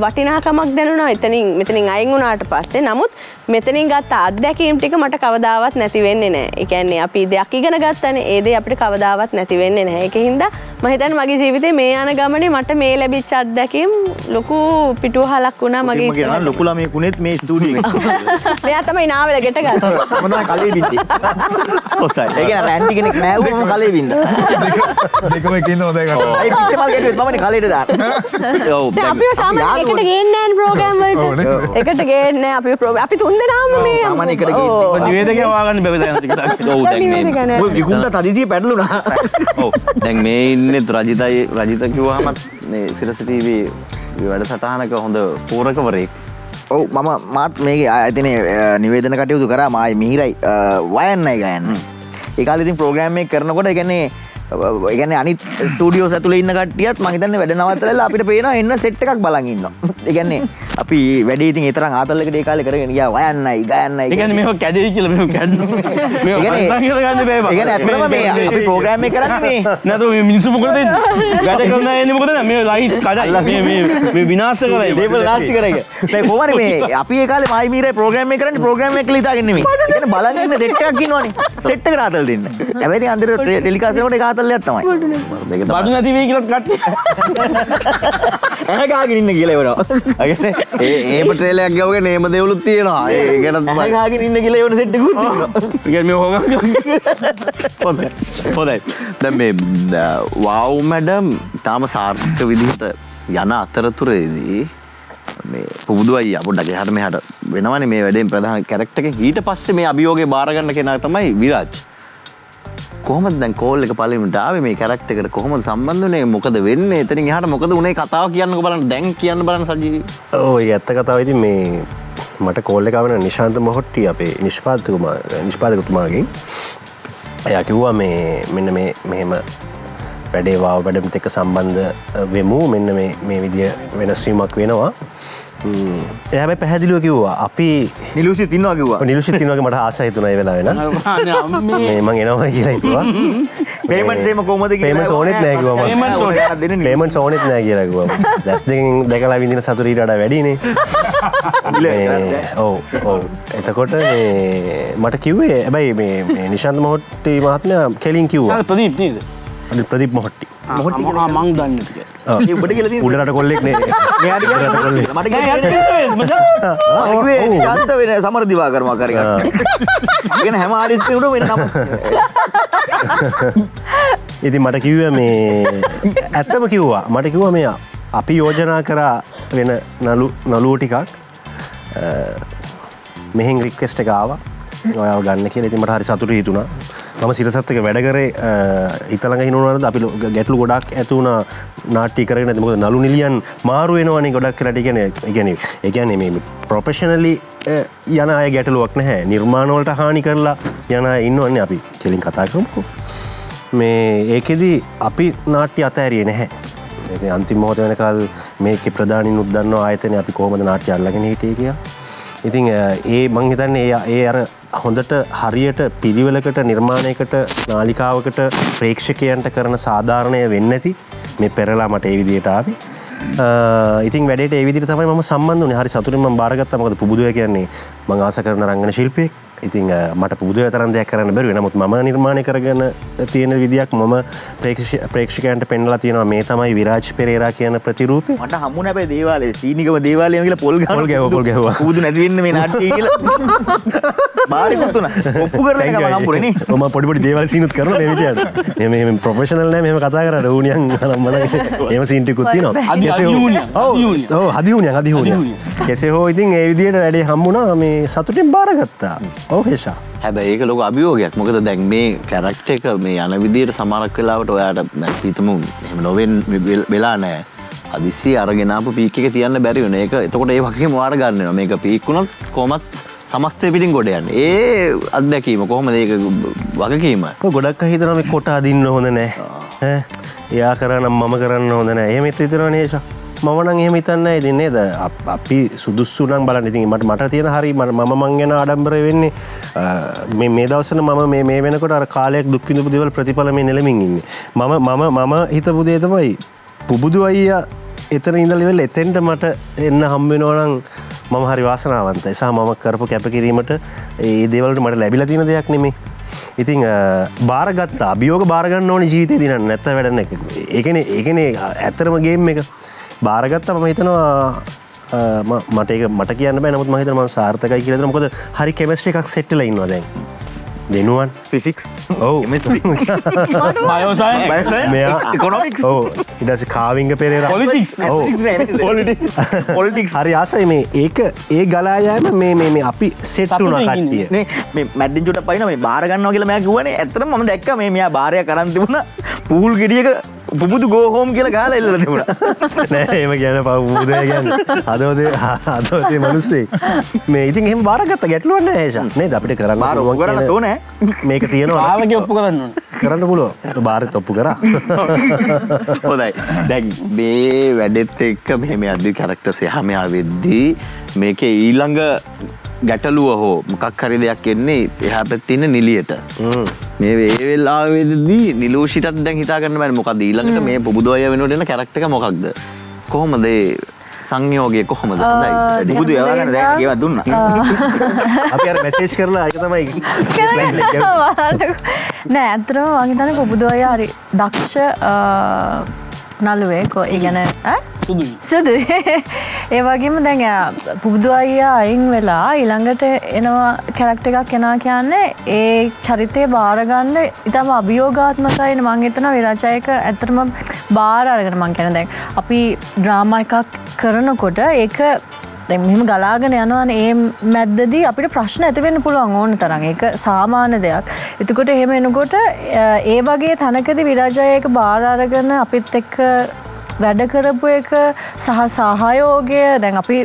වටිනාකමක් දැනුණා එතනින් මෙතනින් අයින් වුණාට පස්සේ. නමුත් මෙතනින් ගත්ත අත්දැකීම් ටික මට කවදාවත් නැති වෙන්නේ නැහැ. ඒ කියන්නේ අපි දෙයක් ඉගෙන ගත්තනේ ඒ දේ අපිට කවදාවත් නැති වෙන්නේ නැහැ. ඒකින්ද මම හිතන්නේ මගේ ජීවිතේ මේ යන ගමනේ මට මේ ලැබිච්ච අත්දැකීම් ලොකු පිටුවහලක් වුණා මගේ ඉස්සරහට ලොකු ළමයෙක් උනේත් මේ ස්ටුඩියෝ එකට. මෙයා තමයි නාවල ගෙට ගත්තේ. මම තමයි කලේ බින්දේ. ඔතයි. ඒ කියන්නේ රැන්ටි කෙනෙක් නෑ වුණා මම කලේ බින්දා. දෙකම එකින් හොදයි ගන්නවා. ඒ පිටේවල් ගෙටුවෙත් මමනේ කලේට දාන්නේ. ඔව්. දැන් අපිව සාමාන්‍යයෙන් එකට ගේන්නේ නෑනේ ප්‍රෝග්‍රෑම් වලට. එකට ගේන්නේ නෑ අපිව ප්‍රෝග්‍රෑම්. අපි තුන්දෙනාම මේ සාමාන්‍යයෙන් එකට ගේන්නේ. නිවේදකයා හොයාගන්න බැවිද යන ටික තාක්ෂණ. ඔව් දැන් මේ විකුණුට තදිසිය පැටලුණා. ඔව්. දැන් මේ ඉන්නේ රජිතයි රජිත කිව්වහම මේ සිරස ටීවී වැඩසටහනක හොඳ පූරකවරයෙක්. ඔව් මම මාත් මේකේ අයතනේ නිවේදන කටයුතු කරා මායි මිහිරයි වයන්නයි ගයන්නේ. ඒ කාලේ ඉතින් ප්‍රෝග්‍රෑම් එක කරනකොට ඒ කියන්නේ ඒ කියන්නේ අනිත් ස්ටුඩියෝස් ඇතුලේ ඉන්න කට්ටියත් මම හිතන්නේ වැඩ නවත්තලා අපිට පේනවා එන්න සෙට් එකක් බලන් ඉන්නවා. ඒ කියන්නේ අපි වැඩේ ඉතින් ඒ තරම් ආතල්ලකට ඒ කාලේ කරගෙන ගියා වයන්නයි ගයන්නයි. ඒ කියන්නේ මේක කැඩෙයි කියලා මේක කැඩුණා. මේක අත්හරින්න ගන්න බෑ. ඒ කියන්නේ ඇත්තටම මේ අපි ප්‍රෝග්‍රෑම් එක කරන්නේ මේ නේද මේ මිනිස්සු මොකද දෙන්නේ? වැඩ කරන අයනේ මොකද දෙන්නේ? මේ ලයිට් කඩලා මේ මේ මේ විනාශ කරයි. දේවල් නාස්ති කරයි. මේ කොහොමද මේ අපි ඒ කාලේ මයි මීරේ ප්‍රෝග්‍රෑම් එක කරන්නේ ප්‍රෝග්‍රෑම් එක කියලා හිතාගෙන නෙමෙයි. ඒ කියන්නේ බලන් ඉන්න සෙට් එකක් ඉන්නවනේ. සෙට් එකට ආතල් දෙන්න. හැබැයි ඉතින් අන්තිමට ටෙලිකාස්ට් එකට ආතල්ලයක් තමයි. බඩු නැති වෙයි කියලා කට්ටිය. එහෙ ගාගෙන ඉන්න කියලා එවනවා. ඒ කියන්නේ ඒම ට්‍රේලයක් ගවගෙන ඒම දෙවලුත් තියෙනවා. ඒකටත් ගහගෙන ඉන්න කියලා එවන සෙට් එකකුත් තියෙනවා. ඒ කියන්නේ හොගක් හොඳයි. හොඳයි. දැන් මේ වාව් මැඩම් තාම සාර්ථක විදිහට යන අතරතුරේදී මේ පුබුදු අයියා පොඩ්ඩක් එහාට මෙහාට වෙනවනේ මේ වැඩේ ප්‍රධාන කැරක්ටර් එකෙන් ඊට පස්සේ මේ අභියෝගේ බාර ගන්න කෙනා තමයි විරාජ්. කොහොමද දැන් කෝල් එක පළවෙනිට ආවේ මේ කැරක්ටර් එකට කොහොමද සම්බන්ධ වුනේ මොකද වෙන්නේ එතනින් එහාට මොකද උනේ කතාව කියන්නකෝ බලන්න දැන් කියන්න බලන්න සජීවී. ඔව් ඒක ඇත්ත කතාව ඉතින් මේ මට කෝල් එක ආව න නිශාන්ත මොහොට්ටි අපේ නිෂ්පාදකතුමා නිෂ්පාදකතුමාගෙන් එයා කිව්වා මේ මෙන්න මේ මෙහෙම වැඩේ වාව වැඩමත් එක්ක සම්බන්ධ වෙමු මෙන්න මේ මේ විදිය වෙනස් වීමක් වෙනවා. එහැබැයි පැහැදිලිව කිව්වා අපි නිලුසිත් ඉන්නවා කිව්වා. නිලුසිත් ඉන්නවා කියලා මට ආසයි හිතුණා ඒ වෙලාවේ නම්. මේ මම එනවා කියලා හිතුවා. පේමන්ට් දෙම කොහොමද කියලා. පේමන්ට් ඕනෙත් නැහැ කිව්වා මම. පේමන්ට් ඕනෙත් දෙන්නේ. පේමන්ට් ඕනෙත් නැහැ කියලා කිව්වා. දැස් දෙකෙන් දැකලා විඳින සතුට ඊට වඩා වැඩිනේ. ඔව් ඔව්. එතකොට මේ මට කිව්වේ හැබැයි මේ නිශාන්ත මහත්තයා කෙලින් කිව්වා. ප්‍රදීප් නේද? Anu Pradeep Mohanty. Mohanty kan amang dan gitu. Ini udah gila sih. Udah ada kolek nih. Ya ada kolek. Mari kita lihat. Oh, ini Janta Vina Samar Diwakar makari kan. Begini hema artis itu udah nama. Ini mata kiwa me. Attama kiwa. Mata kiwa me. Api yojana kara Vina nalu nalu tikak. Mehing request එක ආවා. ඔයාව ගන්න කියලා. ඉතින් මට හරි සතුටුයි හිතුණා. මම සිරසත් එක වැඩ කරේ ඉත ළඟ හිනුනාද අපි ගැටලු ගොඩක් ඇති වුණා නාට්‍ය කරගෙන. මොකද නලු නිලියන් මාරු වෙනවනේ ගොඩක් කරලා. කියන්නේ ඒ කියන්නේ ඒ කියන්නේ මේ ප්‍රොෆෙෂනලි යන අය ගැටලුවක් නැහැ. නිර්මාණ වලට හානි කරලා යන අය ඉන්නවනේ. අපි කෙලින් කතා කරමුකෝ. මේ ඒකෙදි අපි නාට්‍ය අතහැරියේ නැහැ. ඉතින් අන්තිම මොහොත වෙනකල් මේකේ ප්‍රධානිනුත් දන්නවා ආයතනේ අපි කොහොමද නාට්‍ය අල්ලගෙන හිටියේ කියලා. ඉතින් ඒ මං හිතන්නේ ඒ අර හොඳට හරියට පිළිවෙලකට නිර්මාණයකට නාලිකාවකට ප්‍රේක්ෂකයන්ට කරන සාධාරණය වෙන්නේ නැති මේ පෙරලා මට ඒ විදිහට ආවේ. ඉතින් වැඩේට ඒ විදිහට තමයි මම සම්බන්ධ වුණේ. හරි සතුටින් මම බාරගත්තා. මොකද පුබුදුය කියන්නේ මං ආස කරන රංගන ශිල්පියෙක්. ඉතින් මට පුබුදුය තරම් දෙයක් කරන්න බැරුවේ. නමුත් මම නිර්මාණය කරගෙන තියෙන විදියක් මම ප්‍රේක්ෂකයන්ට පෙන්නලා තියෙනවා. මේ තමයි විරාජ් පෙරේරා කියන ප්‍රතිරූපේ. මට හම්බුනේ අපේ දේවාලේ සීනිකම දේවාලේම කියලා පොල් ගහනවා. පොල් ගැහුවා. පුබුදු නැති වෙන්නේ මේ නාට්‍යය කියලා. බාරිකුත් උනා. ඔප්පු කරලා එක මම හම්බුනේ නේ. මම පොඩි පොඩි දේවාල සීනුත් කරනවා මේ විදියට. මේ මේ ප්‍රොෆෙෂනල් නෑ මෙහෙම කතා කරන්නේ. ඌනියන් මම එහෙම සීන් ටිකුත් තියෙනවා. අදිහුණියන්. ඔව් අදිහුණියන් අදිහුණියන්. කෙසේ හෝ ඉතින් ඒ විදියට වැඩේ හම්බුණා. මේ සතුටින් බාරගත්තා. ඔව්ෂා. හැබැයි ඒක ලොකු අභියෝගයක්. මොකද දැන් මේ කැරක්ටර් එක මේ යන විදියට සමහරක් වෙලාවට ඔයාට දැන් පිටුම එහෙම නොවෙන් වෙලා නැහැ. අදිසි අරගෙන ආපු පීක් එක තියන්න බැරි වෙන එක. එතකොට ඒ වගේම වාර ගන්න වෙනවා. මේක පීක් වුණොත් කොහොමත් සමස්තය පිටින් ගොඩ යන්නේ. ඒ අත්දැකීම කොහොමද ඒක වගකීම? ගොඩක් අය හිතනවා මේ කොට අදින්න හොඳ නැහැ. ඈ. එයා කරානම් මම කරන්න හොඳ නැහැ. එහෙම හිතනවා නේෂා. මම නම් එහෙම හිතන්නේ ඉතින් නේද අපි සුදුසු නම් බලන්න. ඉතින් මට මට තියෙන හරි මම මං ගැන ආඩම්බර වෙන්නේ මේ මේ දවස්වල මම මේ මේ වෙනකොට අර කාලයක් දුක් විඳපු දේවල් ප්‍රතිඵල මේ නෙලමින් ඉන්නේ. මම මම මම හිතපු දේ තමයි පුබුදු අයියා එතන ඉඳලා ඉවරලා එතෙන්ට මට එන්න හම්බ වෙනවා නම් මම හරි වාසනාවන්තයි. සහ මම කරපු කැපකිරීමට ඒ දේවල් වලට මට ලැබිලා තියෙන දෙයක් නෙමෙයි. ඉතින් බාරගත්තා අභියෝග බාරගන්න ඕනේ ජීවිතේ දිනන්න නැත්නම් වැඩ නැහැ. ඒ කියන්නේ ඒ කියන්නේ ඇත්තටම ගේම් එක බාරගත්තා. මම හිතනවා මට ඒක මට කියන්න බෑ. නමුත් මම හිතනවා මම සාර්ථකයි කියලා. මොකද හරි කෙමිස්ට්‍රි එකක් සෙට් වෙලා ඉන්නවා දැන්. දෙනුවන් ෆිසික්ස්. ඔව්. කෙමිස්ට්‍රි. බයෝසයන්ස්. මෙයා ඉකොනොමික්ස්. ඔව්. ඊට පස්සේ කාවින්ග පෙරේරා. පොලිටික්ස්. ඔව්. පොලිටික්ස්. පොලිටික්ස්. හරි ආසයි මේ ඒක ඒ ගලා යෑම මේ මේ මේ අපි සෙට් වුණා කට්ටිය. නේ මේ මැඩ්ඩින්ජුට පයින්න මේ බාර ගන්නවා කියලා මම කිව්වනේ. ඇත්තටම මම දැක්කා මේ මෙයා බාරයක් අරන් තිබුණා. පූල් ගෙඩියක පුබුදු ගෝහෝම් කියලා ගාලා ඉල්ලලා තිබුණා. නෑ එහෙම කියන පුබුදු කියන්නේ හදවතේ හදවතේ මිනිස්සේ මේ ඉතින් එහෙම බාරගත්ත ගැටලුවක් නෑ ඒෂා නේද අපිට කරන්න ඕන කරන්න තෝනේ මේක තියෙනවා ආවගේ ඔප්පු කරන්න ඕන කරන්න පුළුවන් බාරෙත් ඔප්පු කරා හොඳයි. දැන් මේ වැඩෙත් එක්ක මෙහෙම යද්දි කැරක්ටර්ස් එහා මෙහා වෙද්දී මේකේ ඊළඟ ගැටලුව හෝ මොකක් හරි දෙයක් එන්නේ එහා පැත්තේ ඉන්න නිලියට. මේ වේවල් ආවේදී නිලෝෂිතත් දැන් හිතා ගන්න බෑ මොකද ඊළඟට මේ පුබුදු අය වෙනුවට එන කැරක්ටර් එක මොකක්ද කොහොමද සංයෝගය කොහොමද? හොඳයි පුබුදු යවා ගන්න දැන් ඒවා දුන්නා අපි අර මෙසේජ් කරලා ඒක තමයි නෑ අතන මම හිතන්නේ පුබුදු අය හරි දක්ෂ නළුවෙක්. ඒ කියන්නේ සුදුයි සුදුයි ඒ වගේම දැන් පුබුදු අයියා අයින් වෙලා ඊළඟට එනවා කැරක්ටර් එකක් එනවා කියන්නේ ඒ චරිතය බාර ගන්න ඉතම අභියෝගාත්මකයිනේ. මම හිතනවා විරාජ් එක ඇත්තටම බාර අරගෙන මම කියන්නේ දැන් අපි ඩ්‍රාමා එකක් කරනකොට ඒක දැන් මෙහෙම ගලාගෙන යනවනේ. ඒ මැද්දදී අපිට ප්‍රශ්න ඇති වෙන්න පුළුවන් ඕන තරම්. ඒක සාමාන්‍ය දෙයක්. එතකොට එහෙම එනකොට ඒ වගේ තැනකදී විරාජ් අයියා ඒක බාර අරගෙන අපිත් එක්ක වැඩ කරපු එක සහ සහයෝගය දැන් අපි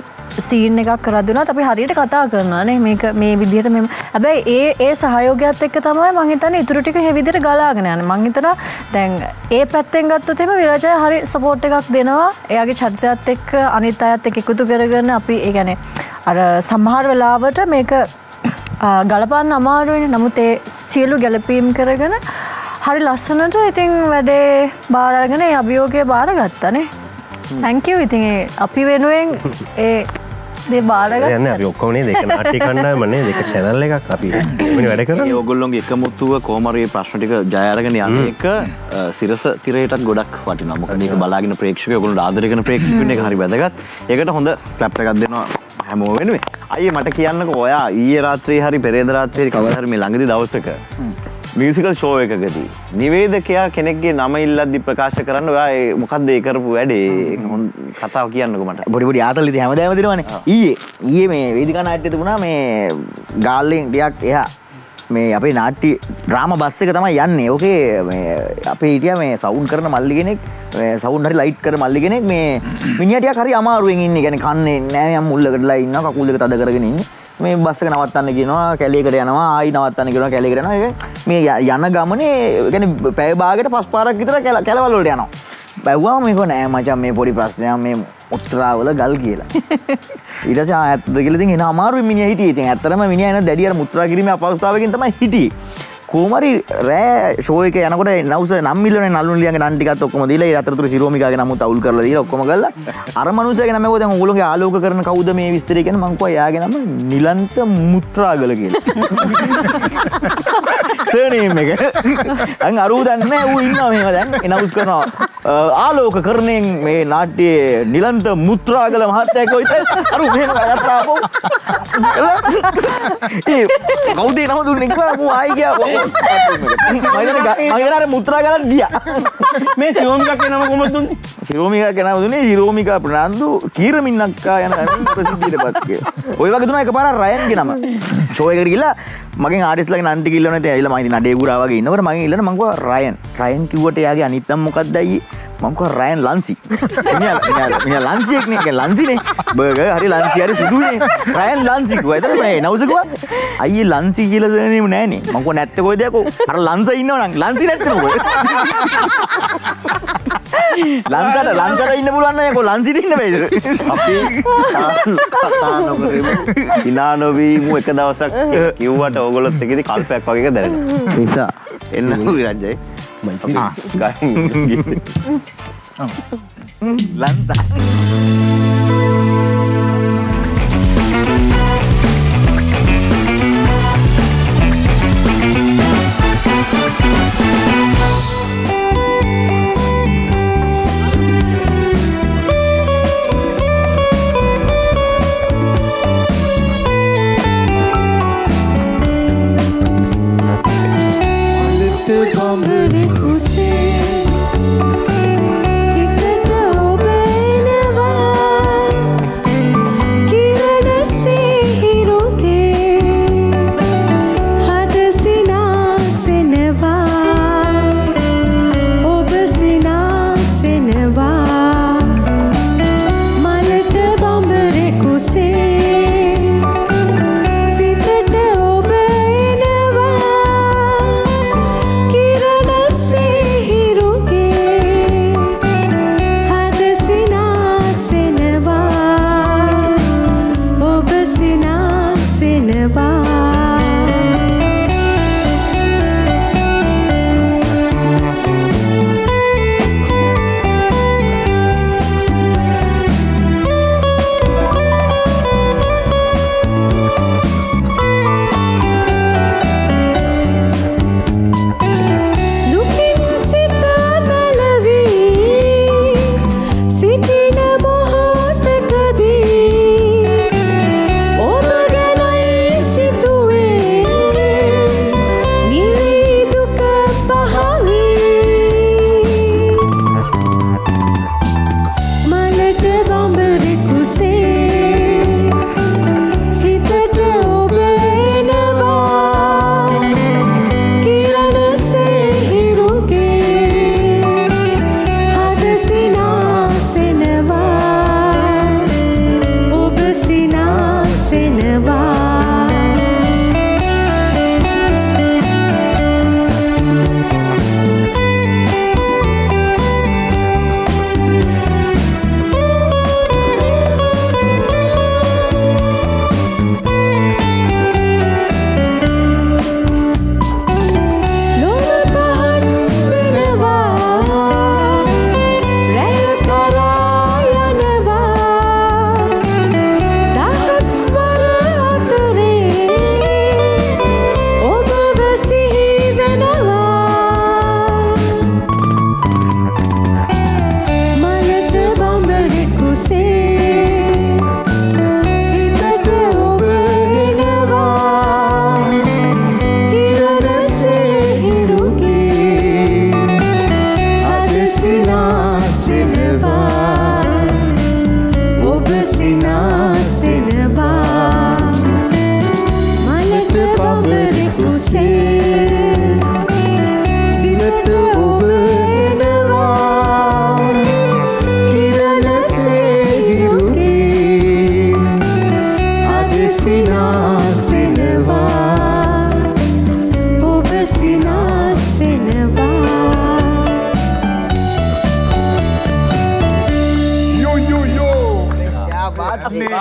සීන් එකක් කරද්දුනත් අපි හරියට කතා කරනවානේ මේක මේ විදිහට මෙම. හැබැයි ඒ ඒ සහයෝගයත් එක්ක තමයි මම හිතන්නේ ඊටු ටික මේ විදිහට ගලාගෙන යන්නේ. මම හිතනවා දැන් ඒ පැත්තෙන් ගත්තොත් එහෙම විරාජ් අයියා හරි සපෝට් එකක් දෙනවා. එයාගේ චරිතයත් එක්ක අනිත් අයත් එක්ක එකතු කරගෙන අපි ඒ කියන්නේ අර සමහර වෙලාවට මේක ගලපන්න අමාරුයිනේ. නමුත් ඒ සියලු ගැළපීම් කරගෙන හරි ලස්සනට ඉතින් වැඩේ බාරගෙන අභියෝගය බාරගත්තනේ. තැන්කියු. ඉතින් අපි වෙනුවෙන් ඒ දේ බාරගත්තා. දැන් අපි ඔක්කොම නේද එක නාට්‍ය කණ්ඩායම නේද එක channel එකක් අපි මෙන්න වැඩ කරන්නේ. ඒ ඔයගොල්ලෝගේ එකමුතුව කොහොම හරි මේ ප්‍රශ්න ටික ජය අරගෙන යන එක සිරස තිරයටත් ගොඩක් වටිනවා. මොකද මේක බලාගෙන ප්‍රේක්ෂකයෝ ඔයගොල්ලෝ ආදරය කරන ප්‍රේක්ෂකයෝ ඉන්න එක හරි වැදගත්. ඒකට හොඳ clap එකක් දෙනවා හැමෝම වෙනුවෙන්. අයියේ මට කියන්නකෝ ඔයා ඊයේ රාත්‍රියේ හරි පෙරේද රාත්‍රියේ කවදා හරි මේ ළඟදී දවසක මියුසිකල් ෂෝ එකකදී නිවේදකයා කෙනෙක්ගේ නම ඉල්ලද්දි ප්‍රකාශ කරන්න ඔයා ඒ මොකද්ද ඒ කරපු වැඩේ කතාව කියන්නකෝ මට. පොඩි පොඩි ආතල්ලිද හැමදාම දෙනවනේ. ඊයේ ඊයේ මේ වේදිකා නාට්‍ය තිබුණා මේ ගාල්ලෙන් ටිකක් එහා මේ අපේ නාට්‍ය ඩ්‍රාමා බස් එක තමයි යන්නේ. ඕකේ මේ අපේ හිටියා මේ සවුන්ඩ් කරන මල්ලි කෙනෙක් මේ සවුන්ඩ් හරි ලයිට් කරන මල්ලි කෙනෙක් මේ මිනිහා ටිකක් හරි අමාරුවෙන් ඉන්නේ. يعني කන්නේ නැහැ මම මුල්ලකටලා ඉන්නවා කකුල් දෙක තද කරගෙන ඉන්නේ. මේ බස් එක නවත්තන්න කියනවා කැලේකට යනවා ආයි නවත්තන්න කියනවා කැලේකට යනවා මේ යන ගමනේ يعني පැය භාගයකට පස් පාරක් විතර කැලවල වලට යනවා. බැවුවා මේක නෑ මචං මේ පොඩි ප්‍රශ්නයක් මේ මුත්‍රාවල ගල් කියලා. ඊට පස්සේ ආ ඇත්තද කියලා ඉතින් එන අමාරුයි මිනිහා හිටියේ. ඉතින් ඇත්තටම මිනිහා එන දැඩි අර මුත්‍රා කිරීමේ අපහසුතාවයකින් තමයි හිටියේ. කොහොමරි රෑ ෂෝ එකේ යනකොට නවුස නම්මිල්ලනේ නළුන් ලියංගේ ඩන් ටිකත් ඔක්කොම දීලා ඒ අතරතුර ශිරෝමිකාගේ නමුත් අවුල් කරලා දීලා ඔක්කොම ගල්ලා අර මනුස්සයාගේ නම ඒකෙන් ඕගොල්ලෝගේ ආලෝක කරන කවුද මේ විස්තරය කියන්නේ මං කිව්වා එයාගේ නම නිලන්ත මුත්‍රාගල කියලා. සර්නේම් එක. අන් අරූ දන්නේ නැහැ ඌ ඉන්නවා මේව දැන් එනවුස් කරනවා. ආලෝක කරණෙන් මේ නාට්‍යයේ නිලන්ත මුත්‍රාගල මහත්තයා කිව්වයි අරූ මෙහෙම කරගත්තා අපෝ. ඒ කවුද නම දුන්නේ කියලා මම ආයි ගියා. මම ඉතන මුත්‍රාගලට ගියා. මේ සිරෝමිකාගේ නම කොහොමද දුන්නේ? සිරෝමිකාගේ නම දුන්නේ සිරෝමිකා ප්‍රනාන්දු කීරමින්නක්කා යන ප්‍රසිද්ධියටපත් කියලා. ඔය වගේ දුනා එකපාරක් රයන්ගේ නම. ෂෝ එකකට ගිහලා මගෙන් ආර්ටිස්ට් ලගේ නන්ටි කිල්ලවනේ දැන් ඇවිල්ලා මම ඉතින් අඩේ ගුරා වගේ ඉන්නකොට මගෙන් ඉල්ලන මං කිව්වා රයන් රයන් කිව්වට එයාගේ අනිත් නම මොකක්ද අයියේ මම කිව්වා රයන් ලන්සි මිනිහා මිනිහා මිනිහා ලන්සි එක්නේ කියන්නේ ලන්සිනේ බර්ගර් හරි ලන්සි හරි සුදුනේ රයන් ලන්සි කිව්වා එතන මේ නවුස කිව්වා අයියේ ලන්සි කියලා සර්නේම නෑනේ මං කිව්වා නැත්ත කොයිද යකෝ අර ලන්සා ඉන්නවනම් ලන්සි නැත්ත නේද ලන්සාට ලන්සාට ඉන්න පුළුවන් නෑ යකෝ ලන්සිට ඉන්න බෑද අපි කතා නොකරමු ඉනා නොවි මු එක දවසක් කිව්වට ඔයගොල්ලොත් එකදී කල්පයක් වගේ එක දැනෙනවා නිසා එන්න විරජ්ජයි ah gitu lancar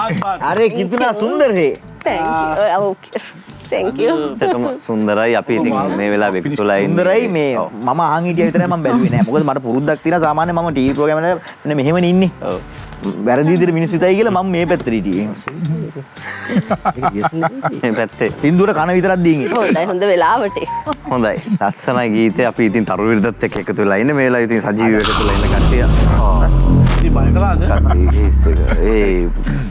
अरे कितना सुंदर है, थैंक यू सुंदराई අපි ඉතින් මේ වෙලාවේ වික්ටෝලා ඉන්නේ සුන්දරයි මේ මම අහන් හිටියා විතරයි මම බැලුවේ නෑ මොකද මට පුරුද්දක් තියෙනවා සාමාන්‍යයෙන් මම ටීවී ප්‍රෝග්‍රෑම් වල නේ මෙහෙමනේ ඉන්නේ ඔව් වැරදි විදිහට මිනිස්සු හිතයි කියලා මම මේ පැත්තට හිටියේ මේ පැත්තේ තින්දුර කන විතරක් දීන් ඉන්නේ හොඳයි හොඳ වෙලාවට හොඳයි ලස්සන ගීතේ අපි ඉතින් තරු විරදත් එක්ක එකතු වෙලා ඉන්නේ මේ වෙලාවේ ඉතින් සජීවීව එකතු වෙලා ඉන්න කට්ටිය ඔව් ඉතින් බය කළාද ඒ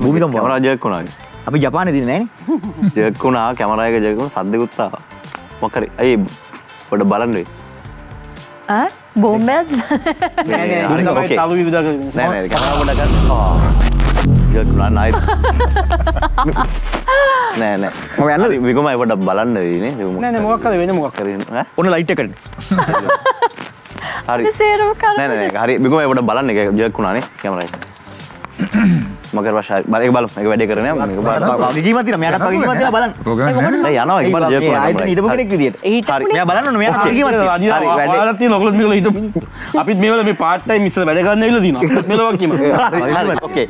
භූමිකම් රාජයක් වුණානේ Apa Jepang itu nih? Jago na, kamera aja jago, satu gutta. Makar, ayo, udah balan deh. Ah, bombet? Nenek, oke. Tahu itu udah. Nenek, kamera udah kan. Jago na, naik. Nenek, mau yang lain? Bigo mah udah balan deh ini. Nenek, mau kakak deh, ini mau kakak deh. Udah light ya kan? Hari. Nenek, hari bigo mah udah balan deh, jago na nih kamera. Mager bahasa balik balom kayak beda karena gigi mati namanya ada gigi mati balan eh ya no ekbar je kok itu itu mungkin gitu itu ya balan no ya gigi mati ada tiga lokal mikro itu අපි මේ වල මේ part time ඉස්සර වැඩ ගන්න ඇවිල්ලා දිනවා මෙලොවක් කියමු ඔකේ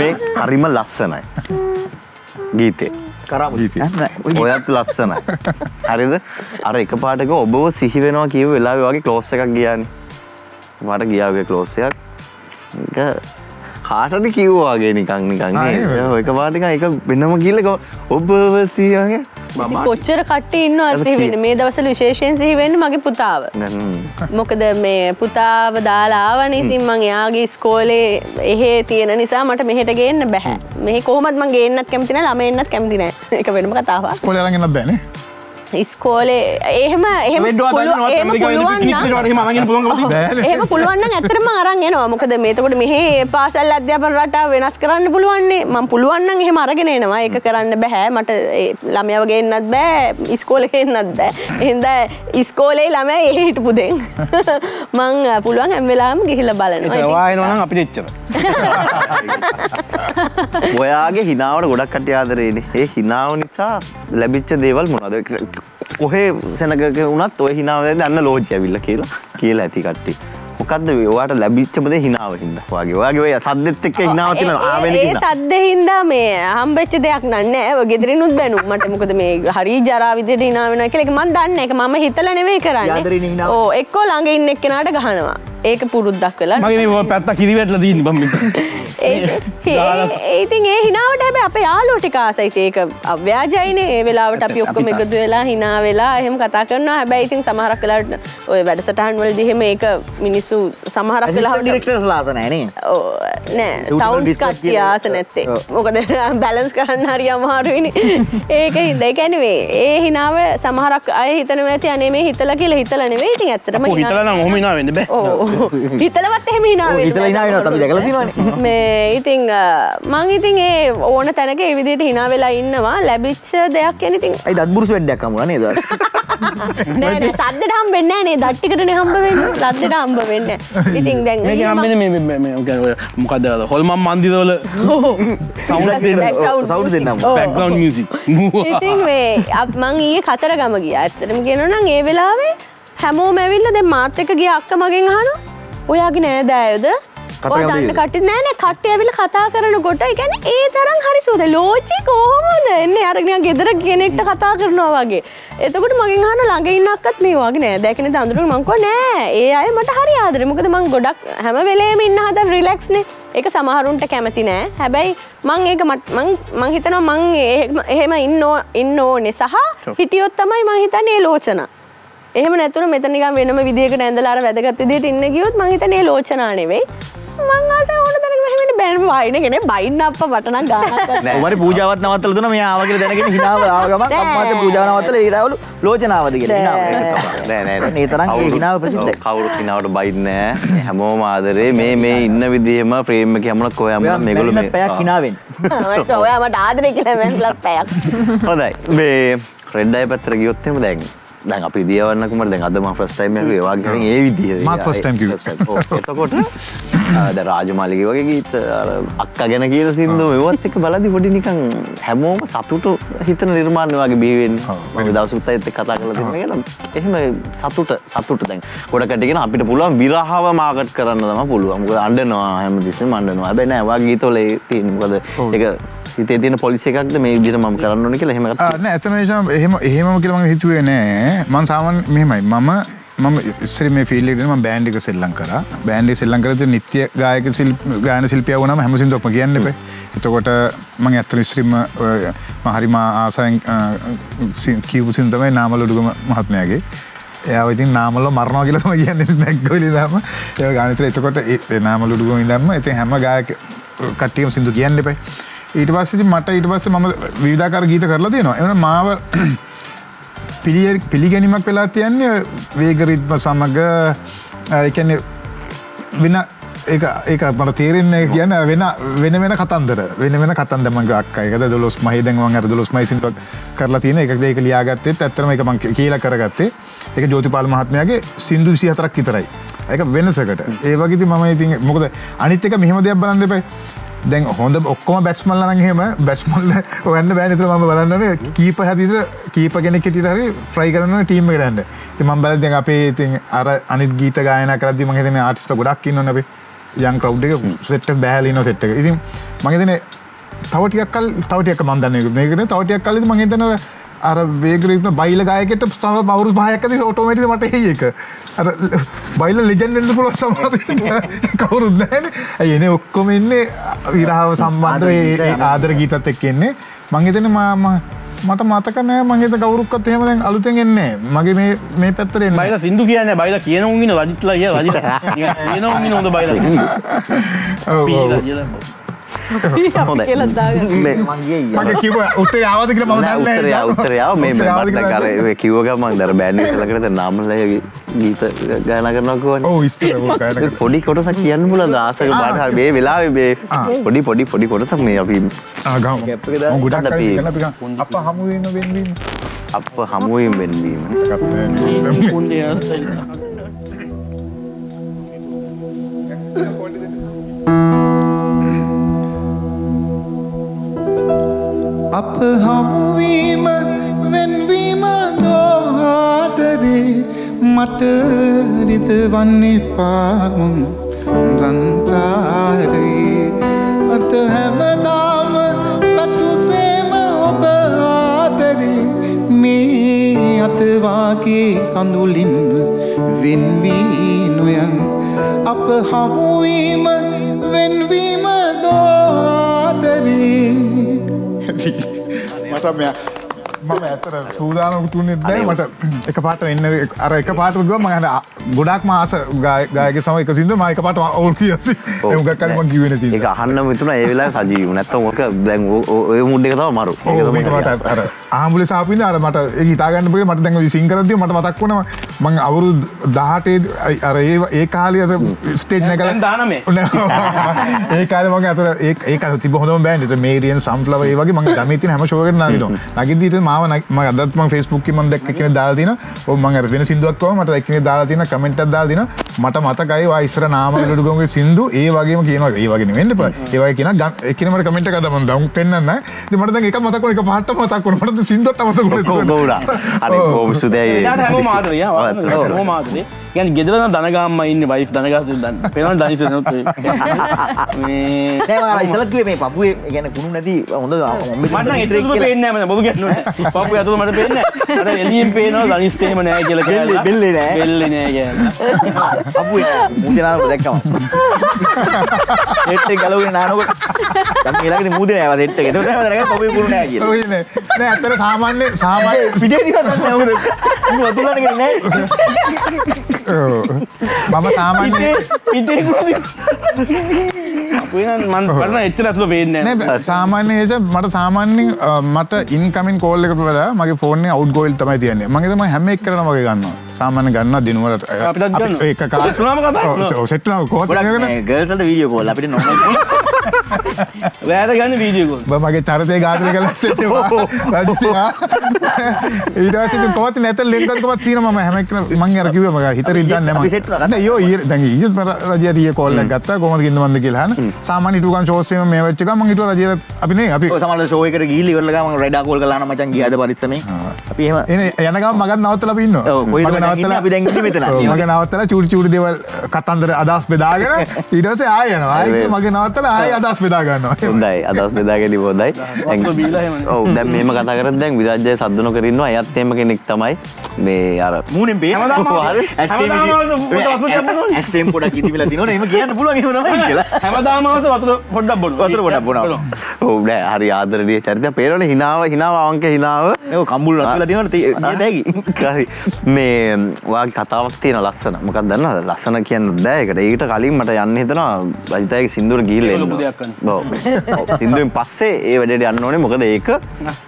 මේ හරිම ලස්සනයි ගීතේ කරාම ගීතේ ඔයත් ලස්සනයි හරිද අර එක පාටක ඔබව සිහි වෙනවා කියව වෙලාවේ වගේ ක්ලෝස් එකක් ගියානේ මට ගියා ඔය ක්ලෝස් එකක් කාටද කිව්වා වගේ නිකන් නිකන් නේද එකපාරට නිකන් එක වෙනම කිල්ලක ඔබව සිහියගේ මම කොච්චර කට්ටි ඉන්නවද සිහි වෙන්නේ මේ දවස්වල විශේෂයෙන් සිහි වෙන්නේ මගේ පුතාව මොකද මේ පුතාව දාලා ආවනේ ඉතින් මම එයාගේ ඉස්කෝලේ එහෙ තියෙන නිසා මට මෙහෙට ගේන්න බෑ මෙහෙ කොහොමද මම ගේන්නත් කැමති නැහැ ළමයි එන්නත් කැමති නැහැ ඒක වෙනම කතාවක් ඉස්කෝලේ අරන් එන්නත් බෑනේ ඉස්කෝලේ එහෙම එහෙම පුළුවන් නම් ඇත්තටම අරන් එනවා මොකද මේ එතකොට මෙහි පාසල් අධ්‍යාපන රටාව වෙනස් කරන්න පුළුවන්නේ මම පුළුවන් නම් එහෙම අරගෙන එනවා ඒක කරන්න බෑ මට ළමයව ගේන්නත් බෑ ඉස්කෝලේ ගේන්නත් බෑ එහෙනම්දා ඉස්කෝලේ ළමයි එහෙ හිටපු දෙන් මං පුළුවන් හැම වෙලාවෙම ගිහිල්ලා බලනවා ඒක වායනවා නම් අපිට එච්චර ඔයාගේ හිනාවට ගොඩක් කට්ටිය ආදරේනේ ඒ හිනාව නිසා ලැබිච්ච දේවල් මොනවද කොහේ සෙනගක වුණත් ඔය හිනාව දැන් අන්න ලෝජ් ඇවිල්ලා කියලා කියලා ඇති කට්ටිය. මොකද්ද ඔයාට ලැබිච්චම දේ හිනාව හින්දා. ඔයාගේ ඔයාගේ ඔය සද්දෙත් එක්ක හිනාව තියෙනවා ආවෙන හිනා. ඒ සද්දෙ හින්දා මේ හම්බෙච්ච දෙයක් නෑ. ඔය ගෙදරිනුත් බැනුම් මට මොකද මේ හරි ජරා විදියට හිනා වෙනවා කියලා. ඒක මම දන්නේ. ඒක මම හිතලා නෙවෙයි කරන්නේ. ඕ එක්කෝ ළඟ ඉන්න එක්කෙනාට ගහනවා. ඒක පුරුද්දක් වෙලා. මගේ මේ පැත්තක් හිරි වැටලා තියෙන්නේ මම. ඉතින් ඒ හිනාවට හැබැයි අපේ යාළුවෝ ටික ආසයි. ඒක අව්‍යාජයිනේ. ඒ වෙලාවට අපි ඔක්කොම එකතු වෙලා හිනා වෙලා එහෙම කතා කරනවා. හැබැයි ඉතින් සමහරක් වෙලාවට ඔය වැඩසටහන් වලදී එහෙම ඒක මිනිස්සු සමහරක් වෙලාවට ඩිරෙක්ටර්ස්ලා ආස නැහැ නේ. ඔව් නෑ. සවුන්ඩ් කට්ටිය ආස නැත්තේ. මොකද බැලන්ස් කරන්න හරි අමාරුයිනේ. ඒක හින්දා. ඒ කියන්නේ මේ ඒ හිනාව සමහරක් අය හිතනවා ඇති අනේ මේ හිතලා කියලා හිතලා නෙවෙයි. ඉතින් ඇත්තටම හිනා. හිතලා නම් ඔහොම හිනා වෙන්න බෑ. ඔව්. හිතලවත් එහෙම හිනා වෙන්න. හිතලා හිනා වෙනවා අපි දැකලා තියෙනවානේ. මේ ඉතින් මං ඉතින් ඒ ඕන තැනක ඒ විදිහට hina වෙලා ඉන්නවා ලැබිච්ච දෙයක් කියන්නේ ඉතින් අයි දත්බුරුසු වෙඩයක් හම්බුණා නේද නෑ නෑ සද්දෙට හම්බෙන්නේ නෑ නේ දත් ටිකටනේ හම්බ වෙන්නේ සද්දෙට හම්බ වෙන්නේ නෑ ඉතින් දැන් මේක හම්බෙන්නේ මේ මේ මොකද හොල්මන් මන්දිරවල සවුන්ඩ් සවුන්ඩ් දෙන්නම් බෑග්ග්‍රවුන්ඩ් මියුසික් ඉතින් මේ මං ඊයේ කතරගම ගියා ඇත්තටම කියනවා නම් ඒ වෙලාවේ හැමෝම ඇවිල්ලා දැන් මාත් එක්ක ගියා අක්කා මගෙන් අහනවා ඔයාගේ නෑ දෑයොද ඔයාට කට්ටිය නෑ නෑ කට්ටිය ඇවිල්ලා කතා කරනකොට ඒ කියන්නේ ඒ තරම් හරි සුවද ලෝචි කොහොමද එන්නේ අර නිකන් ගෙදර කෙනෙක්ට කතා කරනවා වගේ එතකොට මගෙන් අහන ළඟ ඉන්න අක්කත් මේ වගේ නෑ දැකනේ දඳුරුනේ මං කිව්වා නෑ ඒ අය මට හරි ආදරේ මොකද මං ගොඩක් හැම වෙලේම ඉන්න හදන රිලැක්ස් නේ ඒක සමහරුන්ට කැමති නෑ හැබැයි මං ඒක මං මං හිතනවා මං එහෙම ඉන්න ඉන්න ඕනේ සහ හිටියොත් තමයි මං හිතන්නේ ලෝචනා එහෙම නැතුව මෙතන නිකන් වෙනම විදියකට ඇඳලා අර වැදගත් විදියට ඉන්න ගියොත් මං හිතන්නේ ලෝචනා නෙවෙයි මං ආසයි ඕන තැනක මෙහෙම ඉන්න බෑන වයින් එකනේ බයින් අප්ප මට නම් ගානක් නැහැ. උඹරි පූජාවත් නවත්තලා දුන්නා මෙයා ආවා කියලා දැනගෙන හිනාව ආව ගමන් අම්මාට පූජාව නවත්තලා ඊරාවලු ලෝචනාවද කියලා හිනාව ඒක තමයි. නෑ නෑ මේ තරම් ඒ හිනාව ප්‍රසිද්ධයි. කවුරුත් හිනාවට බයින් නෑ. හැමෝම ආදරේ මේ මේ ඉන්න විදියම ෆ්‍රේම් එකේ හැමෝම කොහේ අම්මා මේගොල්ලෝ මේ පැයක් හිනාවෙන්. මට ඔයා මට ආදරේ කියලා මන්ලා පැයක්. හොඳයි. මේ රෙඩ් අය පැත්තට ගියොත් එහෙම දැන් දැන් අපි දියවන්න කුමාර දැන් අද මම ෆස්ට් ටයිම් එකේ ඒවා ගිහින් ඒ විදිහේ මම ෆස්ට් ටයිම් කිව්වා එතකොට දැන් රාජමාලිගේ වගේ ගීත අර අක්කා ගැන කියලා සින්දු මෙවත් එක බලද්දි පොඩි නිකන් හැමෝම සතුට හිතන නිර්මාණ වගේ බිහි වෙන්නේ මම දවසුත් අයත් එක්ක කතා කරලා තිබුණා කියලා එහෙම සතුට සතුට දැන් ගොඩකට කියන අපිට පුළුවන් විරහව මාකට් කරන්න තමයි පුළුවන් මොකද අඬනවා හැමතිස්සෙම අඬනවා හැබැයි නෑ ඔයාගේ ගීතවල තියෙන මොකද ඒක හිතේ තියෙන පොලිසි එකක්ද මේ විදිහට මම කරන්න ඕනේ කියලා එහෙම ගත්තා. ආ නෑ එතන එහෙම එහෙමම කියලා මම හිතුවේ නෑ. මම සාමාන්‍ය මෙහෙමයි. මම මම ඉස්සර මේ ෆීල්ඩ් එකේදී මම බෑන්ඩ් එක සෙල්ලම් කරා. බෑන්ඩ් එක සෙල්ලම් කරද්දී නිත්‍ය ගායක ශිල්ප ගායන ශිල්පියා වුණාම හැම සින්දුවක්ම කියන්න එපා. එතකොට මම ඇත්තට ඉස්සරින්ම මම හරිම ආසයෙන් කියපු සින්දුව තමයි නාමල් උඩුගම මහත්මයාගේ. එයාව ඉතින් නාමල්ව මරනවා කියලා තමයි කියන්නේ නැග්ගෝලි දාම. ඒක ගාන ඉතල එතකොට ඒ නාමල් උඩුගම ඉඳන්ම ඉතින් හැම ගායක කට්ටියම සින්දු කියන්න එපා. ඊට පස්සේ ඉතින් මට ඊට පස්සේ මම විවිධාකාර ගීත කරලා දෙනවා. ඒ වුණා මාව පිළිගැනීමක් වෙලා තියන්නේ වේග රිද්ම සමග ඒ කියන්නේ වෙන ඒක ඒක මට තේරෙන්නේ කියන්නේ වෙන වෙන වෙන කතන්දර වෙන වෙන කතන්දර මම අක්කා ඒකද දොළොස් මහේ දැන් මම අර දොළොස් මහේ සින්දුවක් කරලා තියෙන එක ඒක ලියාගත්තෙත් ඇත්තටම ඒක මම කියලා කරගත්තේ ඒක ජෝතිපාල මහත්මයාගේ සින්දු විසිහතරක් විතරයි ඒක වෙනසකට ඒ වගේ ඉතින් මම ඉතින් මොකද අනිත් එක මෙහෙම දෙයක් බලන්න එපා දැන් හොඳ ඔක්කොම බැට්ස්මන්ලා නම් එහෙම බැට්ස්මන් හොයන්න බෑනේ ඒතර මම බලන්න ඕනේ කීපර් හැටියට කීපර් කෙනෙක් හිටියට හරි ට්‍රයි කරනවා ටීම් එකට යන්න. ඉතින් මම බලද්දී දැන් අපේ ඉතින් අර අනිත් ගීත ගායනා කරද්දී මම හිතන්නේ ආටිස්ට්ලා ගොඩක් ඉන්නවනේ අපේ යන් ක්‍රවුඩ් එක සෙට් එක බෑහලා ඉන්නවා සෙට් එක. ඉතින් මම හිතන්නේ තව ටිකක් කල් තව ටිකක් මම දන්නේ මේකනේ තව ටිකක් කල්දී මම හිතන්නේ අර අර වේග රිද්ම බයිල ගායකයෙක්ට තව අවුරුදු පහක් ඇද්දී ඔටෝමැටිකලි මට එයි එක. අර බයිල ලෙජන්ඩ් වෙන්න පුළුවන් සමහරවිට කවුරුත් නැහැනේ. ඇයි එනේ ඔක්කොම ඉන්නේ විරහව සම්බන්ධව ඒ ආදර ගීතත් එක්ක ඉන්නේ. මං හිතන්නේ මම මට මතක නැහැ මං හිත කවුරුක්වත් එහෙම දැන් අලුතෙන් එන්නේ නැහැ. මගේ මේ මේ පැත්තට එන්නේ. බයිල සින්දු කියන්නේ බයිල කියන උන් ඉන්න වදිත්ලා කිය වදිලා. කියන උන් ඉන්න හොඳ බයිල. ඔව්. පොඩි කොටසක් කියන්න පුළා දාසක පාට මේ වෙලාවේ පොඩි පොඩි පොඩි කොටසක් මේ අපි අප හමුවීම වෙන්වීම අප හමුවීම වෙන්වීම අප හමුවීම වෙන්වීම ආදරේ මට රිදවන්න එපා මුන් සංසාරේ අත හැමදාම පැතුසේම ඔබ ආදරේ මේ අත වාගේ කඳුලින් වෙන්වී නොයන් අප හමුවීම වෙන්වීම ආදරේ මට මෙයා මම ඇත්තට සූදානම් තුනේ දැන් මට එකපාරට එන්න අර එකපාරට ගියා මම ගොඩක්ම ආස ගායකගේ සමග එක සින්දුව මම එකපාරට ඕල් කියසි ඒ උගක් කලින් මම කිව්වේ නැති ඒක අහන්නම හිතුණා ඒ වෙලාවේ සජීවු නැත්තම් ඔක දැන් ඔය මුඩ් එක තමයි මරු ඒක තමයි මට අර ආම්බුලස් ආපු ඉඳලා අර මට ඒක හිතා ගන්න බෑ මට දැන් ඔය සින් කරද්දී මට මතක් වුණා මම අවුරුදු දහඅට අර ඒ ඒ කාලේ අර ස්ටේජ් එකේ දැන් දානමේ ඒ කාලේ මම අතර ඒ ඒ කාලේ තිබ්බ හොඳම බෑන්ඩ් ඒක මේරියන් සම්ෆ්ලවර් ඒ වගේ මම ගමේ තියෙන හැම ෂෝ එකකට නාගිනවා නගිද්දී මාව මම අදත් මම Facebook එකේ මම දැක්ක කෙනෙක් දාලා තිනවා ඔව් මම අර වෙන සින්දුවක් කොහොම මට එක්කෙනෙක් දාලා තිනවා කමෙන්ට් එකක් දාලා තිනවා මට මතකයි ඔය ඉස්සර නාමල් උඩුගමගේ සින්දු ඒ වගේම කියනවා ඒ වගේ නෙවෙන්න එපා ඒ වගේ කියනවා එක්කෙනෙක් මට කමෙන්ට් එකක් දාලා මම දවුන් පෙන්නන්න ඉතින් මට දැන් එකක් මතක් වුණා එක පාටම මතක් වුණා මට සින්දුවත් මතක් වුණා අනේ කොහොමසුදේ ඊට හැමෝම ආදරේ යා ඔව් ආදරේ කියන්නේ ගෙදර දනගාම්ම ඉන්නේ වයිෆ් දනගාසෙන් දන්න පේනවා දනිස මේ දැන් මම ඉස්සලත් කිව්වේ මේ පපුවේ කියන්නේ කුණු නැති හොඳ මම නම් ඒ ට්‍රික් කියලා පේන්නේ නැහැ මම බොදු කියන්නේ පපුවේ අතට මට පේන්නේ නැහැ මට එළියෙන් පේනවා දනිස් එහෙම නැහැ කියලා කියලා බෙල්ලේ නැහැ බෙල්ලේ නැහැ කියලා පපුවේ මුදේ නානකොට දැක්කම හෙට් එක ගලවගෙන නානකොට දැන් ඊළඟට මුදේ නැවද හෙට් එක ඒක තමයි දැනගත්ත පපුවේ කුණු නැහැ කියලා ඔය නේ නෑ අතට සාමාන්‍ය සාමාන්‍ය පිටේ දිහා දැන් මොකද කුණු අතුලන්නේ නැහැ මම සාමාන්‍ය පිටේ සාමාන්‍යයෙන් මට සාමාන්‍යයෙන් මට ඉන්කමින් කෝල් එකට වඩා මගේ ෆෝන් එකේ අවුට්ගෝයිල් තමයි තියන්නේ මම හිතනවා හැම එකකටම වගේ ගන්නවා සාමාන්‍ය ගන්නවා දිනවලට අපිටත් එක කාලෙක ඔව් සෙට් වෙනවා කොහොමද ගර්ල්ස් වලට වීඩියෝ කෝල් අපිට නෝමල් වැයද ගන්න වීඩියෝ කෝල් මම මගේ තරසේ ගාතල කරලා සෙට් වෙනවා ඊට පස්සේ කොහොමද නැත ලින්ක් එකක් කොහොමද තියෙනවා මම හැම එකකම මම අර කිව්වා මම හිතරින් දන්නේ නැහැ නෑ යෝ දැන් ඊයත් රජියා රිය කෝල් එකක් ගත්තා කොහොමද ගින්ද මන්ද කියලා අහන සාමාන්‍ය ටූකන් ෂෝස් එකේ මම වෙච්ච එක මම හිතුවා රජියා අපි නේ අපි ඔය සමහර ෂෝ එකකට ගිහිල්ලා ඉවරලා ගාම රෙඩා කෝල් කරලා අහන මචං ගියාද පරිස්සමෙන් අපි එහෙම එනේ යන ගාම මගත් නවත්තලා අපි ඉන්නවා අපි දැන් ඉන්නේ මෙතන. මගේ නවත්තලා චූටි චූටි දේවල් කතන්දර අදහස් බෙදාගෙන ඊට පස්සේ ආයෙ යනවා. ආයෙ මගේ නවත්තලා ආයෙ අදහස් අදහස් බෙදා ගන්නවා. හොඳයි. අදහස් බෙදාගෙන ඉන්න හොඳයි. ඔක්කොම බීලා එහෙමනේ. ඔව් දැන් මෙහෙම කතා කරද්දී දැන් විරාජ්ජය සද්ද නොකර ඉන්නවා. එයාත් එහෙම කෙනෙක් තමයි. මේ අර මූණෙන් බේ. හැමදාම පොඩක් ඉදිවිලා දිනවනේ. එහෙම කියන්න පුළුවන් එහෙම නමයි කියලා. හැමදාම අවස වතුර පොඩ්ඩක් බොනවා. වතුර පොඩ්ඩක් බොනවා. ඔව් නෑ හරි ආදරණීය චරිතය. පේනවනේ හිනාව හිනාව අවංක හිනාව. ඔව් කම්බුල් නැතිලා දිනවනේ. දැයි. හරි. මේ වාගේ කතාවක් තියෙනවා ලස්සන. මොකක්ද දන්නවද? ලස්සන කියන්න බෑ ඒකට. ඒකට කලින් මට යන්න හිතනවා රජිතයගේ සින්දුවර ගිහිල්ලා එන්න. ලොකු දෙයක් කරන්න. ඔව්. සින්දුවෙන් පස්සේ ඒ වැඩේට යන්න ඕනේ. මොකද ඒක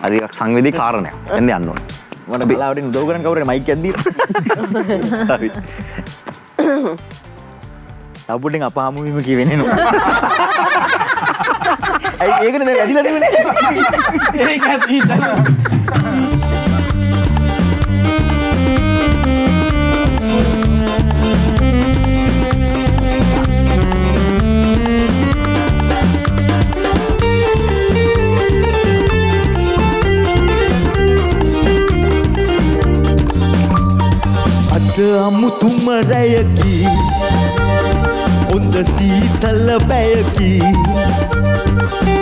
හරි සංවේදී කාරණයක්. එන්න යන්න ඕනේ. මට බලාවටින් උදව් කරන්න කවුරුනේ මයික් එකක් දීලා. හරි. තාපුටින් අපහාමු වීම කියවෙන්නේ නෝ. අය ඒකනේ දැන් ඇදිලා තිබුණේ. ඒකත් ඉතින් මුතුම රැයකි හොඳ සීතල බෑයකි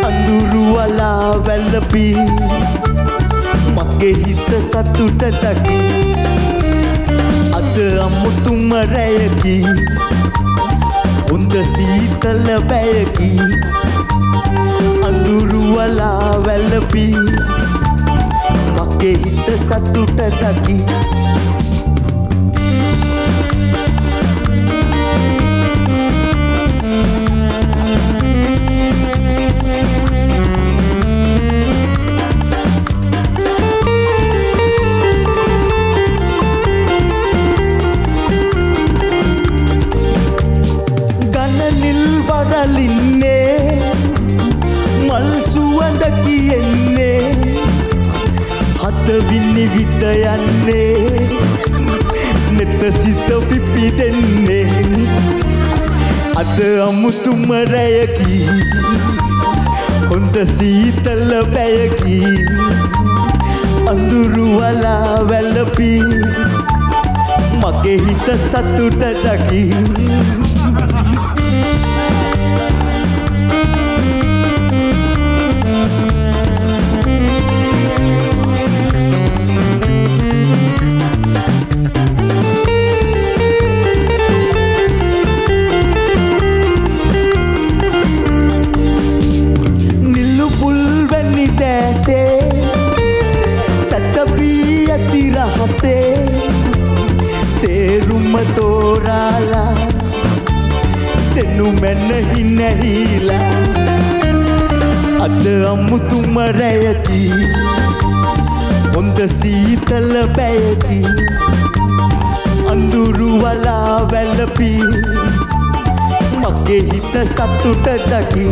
අඳුරු වලා වැළපි මගේ හිත සතුටටක් අද මුතුම රැයකි හොඳ සීතල බෑයකි අඳුරු වලා වැළපි මගේ හිත සතුටටක් මුතුම රැයකි හොඳ සීතල බෑයකි අඳුරු වලා වැළපි මගේ හිත සතුට දකි satu tetapi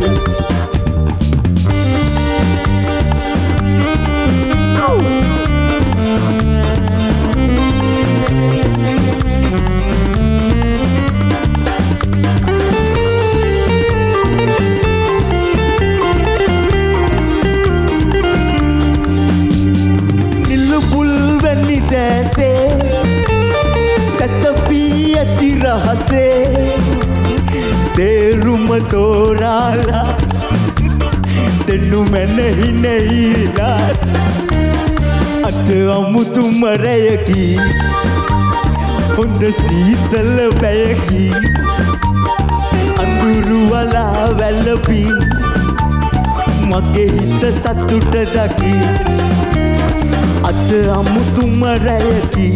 tetapi ada amutum rayaki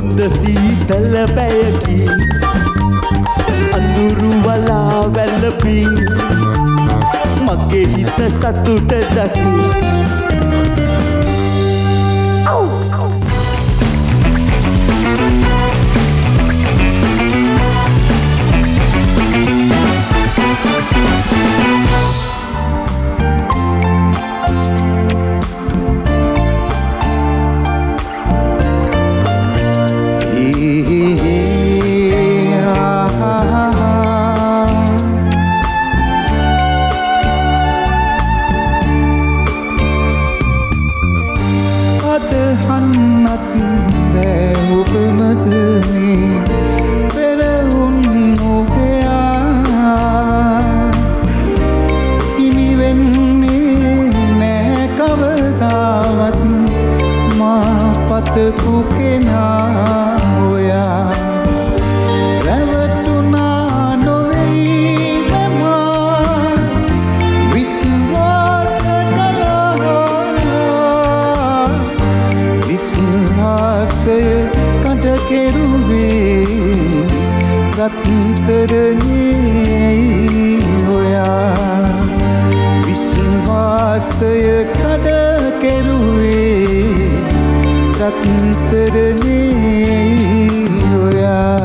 onda si telbayaki anduru wala welpi mage hita satu tetapi साथी तेरे लिए होया विश्वास कद के रुए साथी तेरे लिए होया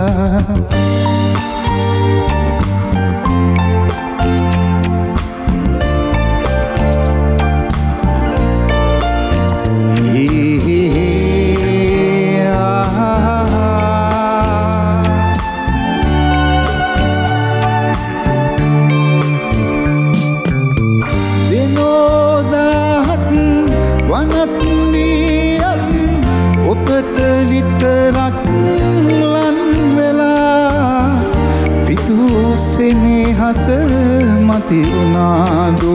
mati unadu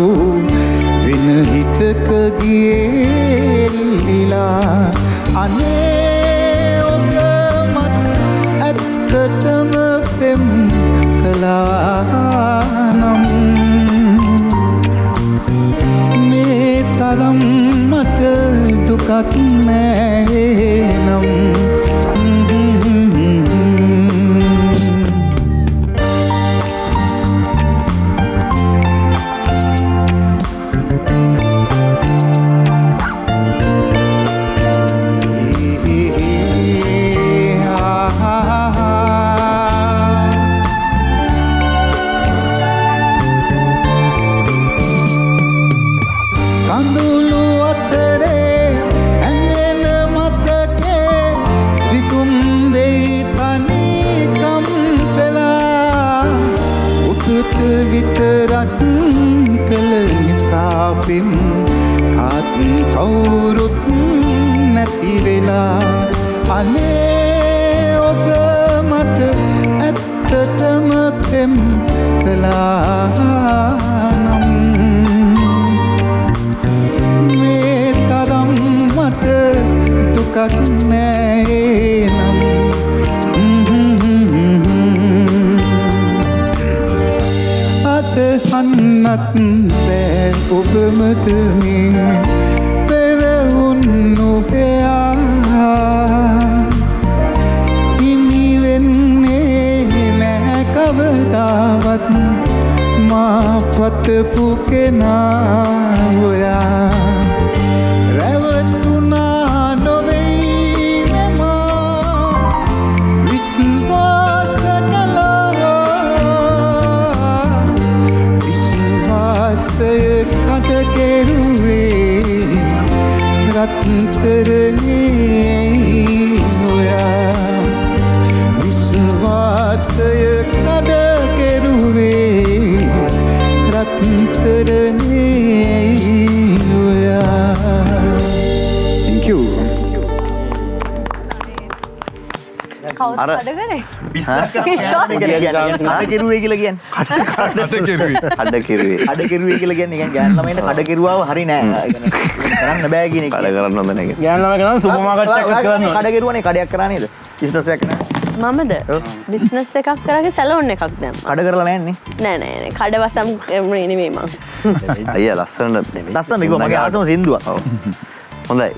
ven hitaka giye lila ane oba mat attam pem kalanam me taram mat dukak menam හොඳයි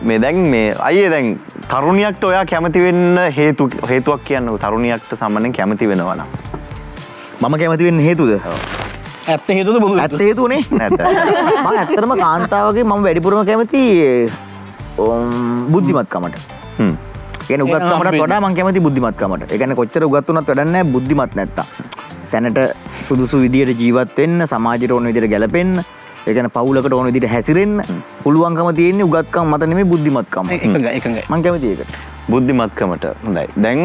මේ දැන් මේ අයියේ දැන් තරුණියක්ට ඔයා කැමති වෙන්න හේතු හේතුවක් කියන්නකෝ තරුණියක්ට සම්මන්යෙන් කැමති වෙනවා නම් මම කැමති වෙන්න හේතුද ඇත්ත හේතුද බොරු ඇත්ත හේතුනේ නැත මම ඇත්තටම කාන්තාවගේ මම වැඩිපුරම කැමති බුද්ධිමත්කමට හ්ම් ඒ කියන්නේ උගත්කමටත් වඩා මම කැමති බුද්ධිමත්කමට ඒ කියන්නේ කොච්චර උගත් වුණත් වැඩක් නැහැ බුද්ධිමත් නැත්තම් දැනට සුදුසු විදියට ජීවත් වෙන්න සමාජයට ඕන විදියට ගැලපෙන්න ඒ කියන්නේ පවුලකට ඕන විදිහට හැසිරෙන්න පුළුවන්කම තියෙන්නේ උගත්කම මත නෙමෙයි බුද්ධිමත්කම. එකඟයි එකඟයි. මම කැමති ඒකට. බුද්ධිමත්කමට. හොඳයි. දැන්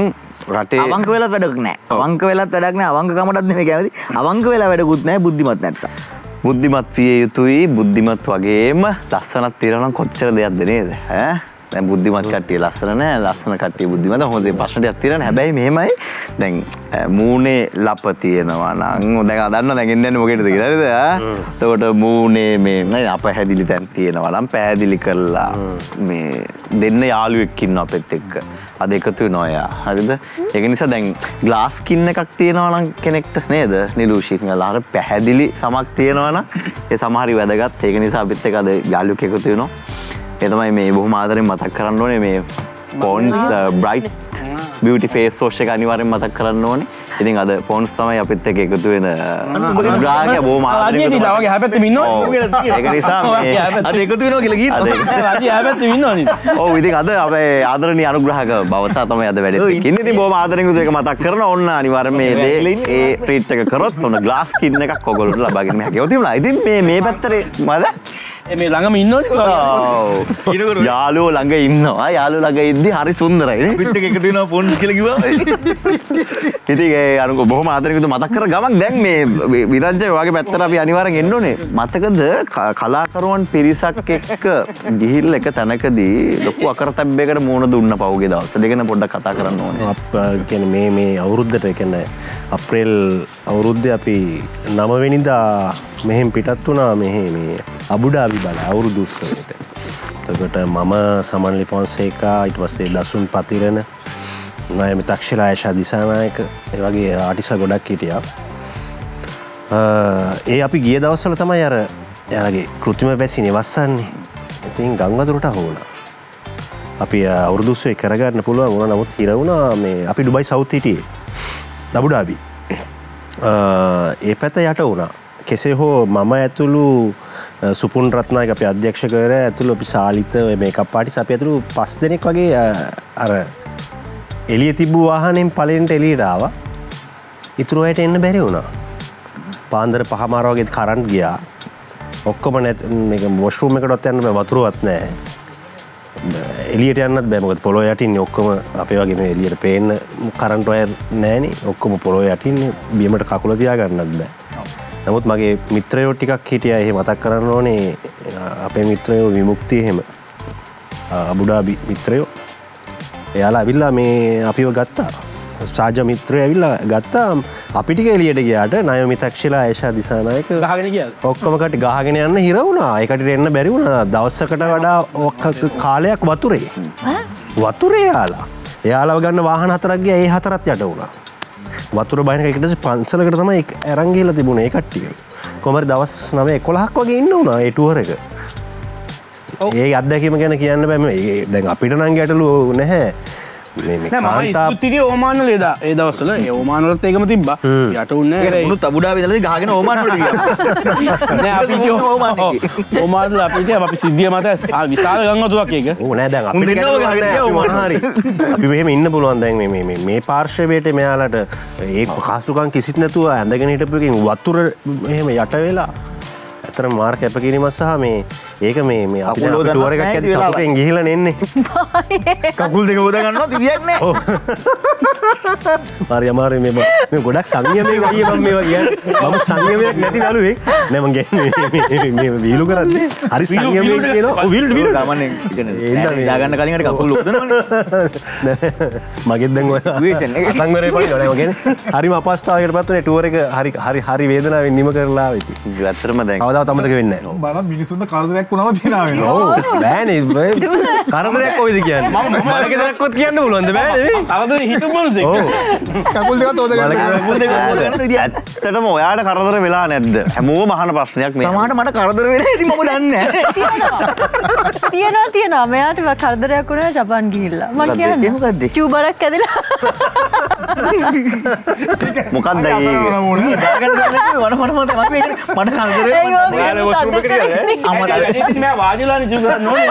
රටේ අවංක වෙලත් වැඩක් නැහැ. අවංක වෙලත් වැඩක් නැහැ. අවංකකමටත් නෙමෙයි කැමති. අවංක වෙලා වැඩකුත් නැහැ බුද්ධිමත් නැත්තම්. බුද්ධිමත් විය යුතුයි. බුද්ධිමත් වගේම ලස්සනක් තියනවා නම් කොච්චර දෙයක්ද නේද? ඈ දැන් බුද්ධිමත් කට්ටිය ලස්සන නැහැ. ලස්සන කට්ටිය බුද්ධිමත්. හොඳ ප්‍රශ්න ටිකක් තියෙනවා. හැබැයි මෙහෙමයි. දැන් මූනේ ලප තියෙනවා නම් දැන් අදන්න දැන් එන්නේ යන්නේ මොකේද කියලා හරිද ඈ එතකොට මූනේ මේ නේද අපහැදිලි තැන් තියෙනවා නම් පෑදිලි කරලා මේ දෙන්න යාළුවෙක් ඉන්නවා අපෙත් එක්ක අද එකතු වෙනවා යා හරිද ඒක නිසා දැන් ග්ලාස් ස්කින් එකක් තියෙනවා නම් කෙනෙක්ට නේද නිලූෂි කියලා අර පැහැදිලි සමක් තියෙනවා නම් ඒ සමහරි වැදගත් ඒක නිසා අපිත් එක්ක අද යාළුවෙක් එකතු වෙනවා ඒ තමයි මේ බොහොම ආදරෙන් මතක් කරන්න ඕනේ මේ Pond's bright beauty face wash එක අනිවාර්යෙන් මතක් කරන්න ඕනේ. ඉතින් අද පොන්ස් තමයි අපිත් එක්ක එකතු වෙන රාගය බොහොම ආදරෙන්. රාගය ලාවගේ හැපැත්තෙම ඉන්නවා. ඒක නිසා මේ අද එකතු වෙනවා කියලා කියනවා. රාගය හැපැත්තෙම ඉන්නවා නේද? ඔව් ඉතින් අද අපේ ආදරණීය අනුග්‍රහක බවතා තමයි අද වැඩේ තියෙන්නේ. ඉතින් බොහොම ආදරෙන් උදේක මතක් කරනවා. ඔන්න අනිවාර්යෙන් මේ දේ ඒ ට්‍රීට් එක කරොත් ඔන්න ග්ලාස් ස්කින් එකක් ඔයගොල්ලෝ ලබාගෙන මේ හැකියාව තිබුණා. ඉතින් මේ මේ පැත්තේ මද මේ ළඟම ඉන්නවනේ යාළුවෝ ළඟ ඉන්නවා යාළුවෝ ළඟ ඉද්දි හරි සුන්දරයි නේ පිට් එක එකතු වෙනවා ෆෝන් කියලා කිව්වා ඉතින් ඒ අනුක බොහොම ආදරෙන් උදේ මතක් කර ගමන් දැන් මේ විරජ්ජේ ඔයාගේ පැත්තට අපි අනිවාර්යෙන් එන්න ඕනේ මතකද කලාකරුවන් පිරිසක් එක්ක ගිහිල්ලා එක තැනකදී ලොකු අකරතැබ්බයකට මූණ දුන්න පහුගිය දවස් දෙකන පොඩ්ඩක් කතා කරන්න ඕනේ අප කියන්නේ මේ මේ අවුරුද්දට කියන්නේ අප්‍රේල් අවුරුද්දේ අපි නවය වෙනිදා මෙහෙන් පිටත් වුණා මෙහෙ මේ අබුඩාබි බල අවුරුදු උත්සවයට. එතකොට මම සමන්ලි පොන්සේකා ඊට පස්සේ ලසුන් පතිරණ නායම තක්ෂිලා ආශා දිසානායක ඒ වගේ ආටිස්ලා ගොඩක් හිටියා. ඒ අපි ගිය දවස්වල තමයි අර එයාගේ કૃතිම වැසි නිවස්සන්නේ. ඉතින් ගංගාදුරට හොවුණා. අපි අවුරුදු උත්සවය කරගන්න පුළුවන් වුණා නමුත් හිර වුණා මේ අපි ඩුබයි සවුත් හිටියේ. අබුඩාබි. ඒ පැත යට වුණා. කෙසේ හෝ මම ඇතුළු සුපුන් රත්නායක අපේ අධ්‍යක්ෂකවර ඇතුළු අපි සාලිත මේකප් ආටිස්ට් අපි ඇතුළු පස් දෙනෙක් වගේ අර එළිය තිබ්බ වාහනෙන් පලෙන්ට එළියට ආවා. ඉතුරු අයට එන්න බැරි වුණා. පාන්දර පහමාර වගේ කරන්ට් ගියා. ඔක්කොම මේක වොෂ්රූම් එකටවත් යන්න බෑ වතුරවත් නැහැ. එළියට යන්නත් බෑ මොකද පොළොව යටින්නේ ඔක්කොම අපේ වගේ මේ එළියට පේන්න කරන්ට් වයර් නැහැනේ. ඔක්කොම පොළොව යටින්නේ බියමට කකුල තියාගන්නත් බෑ. නමුත් මගේ මිත්‍රයෝ ටිකක් හිටියා එහෙම මතක් කරන්න ඕනේ අපේ මිත්‍රයෝ විමුක්තිය එහෙම අබුඩාබි මිත්‍රයෝ එයාලා ඇවිල්ලා මේ අපිව ගත්තා සාජා මිත්‍රයෝ ඇවිල්ලා ගත්තා අපි ටික එළියට ගියාට නයමිතක්ෂිලා ආයෂා දිසානායක ගහගෙන ගියා ඔක්කොම කටි ගහගෙන යන්න හිර වුණා ඒකට එන්න බැරි වුණා දවසකට වඩා කාලයක් වතුරේ වතුරේ යාලා එයාලව ගන්න වාහන හතරක් ගියා ඒ හතරත් යට වුණා වතුර බහින එක ඊටසේ පන්සලකට තමයි අරන් ගිහලා තිබුණේ ඒ කට්ටිය. කොහමද දවස් නවය එකොළහක් වගේ ඉන්න උනා ඒ ටුවර් එක. ඒ අත්දැකීම ගැන කියන්න බෑ මේ දැන් අපිට නම් ගැටලුව නැහැ. මේ මේ කාන්තාව ඕමාන් වල එදා ඒ දවස්වල ඒ ඕමාන් වලත් ඒකම තිබ්බා. යට උන්නේ නැහැ. මුනුත් අබුඩාබි ඉඳලා ගහගෙන ඕමාන් වලට ගියා. නෑ අපි කිව්ව ඕමාන් එකේ. ඕමාන් වල අපි කිය අපි සිද්ධිය මත විශාල ගංගතුවක් ඒක. ඕ නෑ දැන් අපිට ගහගෙන අපි මෙහෙම ඉන්න පුළුවන් දැන් මේ මේ මේ පාර්ශ්වයට මෙයාලට ඒ කාසුකම් කිසිත් නැතුව ඇඳගෙන හිටපු එකෙන් වතුර එහෙම යට වෙලා අතර මාර්ක කැපකිරීමක් සහ මේ ඒක මේ මේ අපිට ටුවර් එකක් ඇද්දි සතුටෙන් ගිහිල්ලා නෙන්නේ කකුල් දෙක හොදා ගන්නවා කිසියක් නෑ හරි අමාරුයි මේ මම ගොඩක් සංයමයේ ගිය මම මේවා කියන්නේ මම සංයමයක් නැති නළුවෙක් නෑ මම කියන්නේ මේ වීලු කරන්නේ හරි සංයමයේ කියනවා ඔව් වීලු වීලු ගමන්නේ කියන්නේ දාගන්න කලින් හරි කකුල් උපදනවනේ මගෙත් දැන් ඔය ටුවේෂන් එක සංවරේ පොඩි නෑ මම කියන්නේ හරිම අපහසුතාවයකට පත් වුණේ ටුවර් එක හරි හරි හරි වේදනාවෙන් නිම කරලා ආවේ ඇත්තටම දැන් කවදාවත් අමතක වෙන්නේ නෑ බලන්න මිනිසුන්ගේ කාර්යයක් කොනවද දිනාවෙනවා ඕ බෑනේ කරදරයක් කොයිද කියන්නේ මම මම කරදරයක්වත් කියන්න පුළුවන්ද බෑනේ අවදොන හිතුව මනුස්සෙක් ඕ කකුල් දෙක තෝදගන්න කකුල් දෙක තෝදගන්න විදිය ඇත්තටම ඔයාට කරදර වෙලා නැද්ද හැමෝම අහන ප්‍රශ්නයක් මේ සමහරට මට කරදර වෙලා ඉතින් මම දන්නේ නැහැ තියනවා තියනවා මෙයාට කරදරයක් වුණා ජපාන් ගිහිල්ලා මම කියන්නේ මොකද්ද චූබරක් ඇදලා මොකද්ද ඒ දාගන්න දන්නේ මම මම මම මට කරදර වෙලා වොෂ්රූම් එකට ගියා අම්මලා ini mah wajilan juga noni.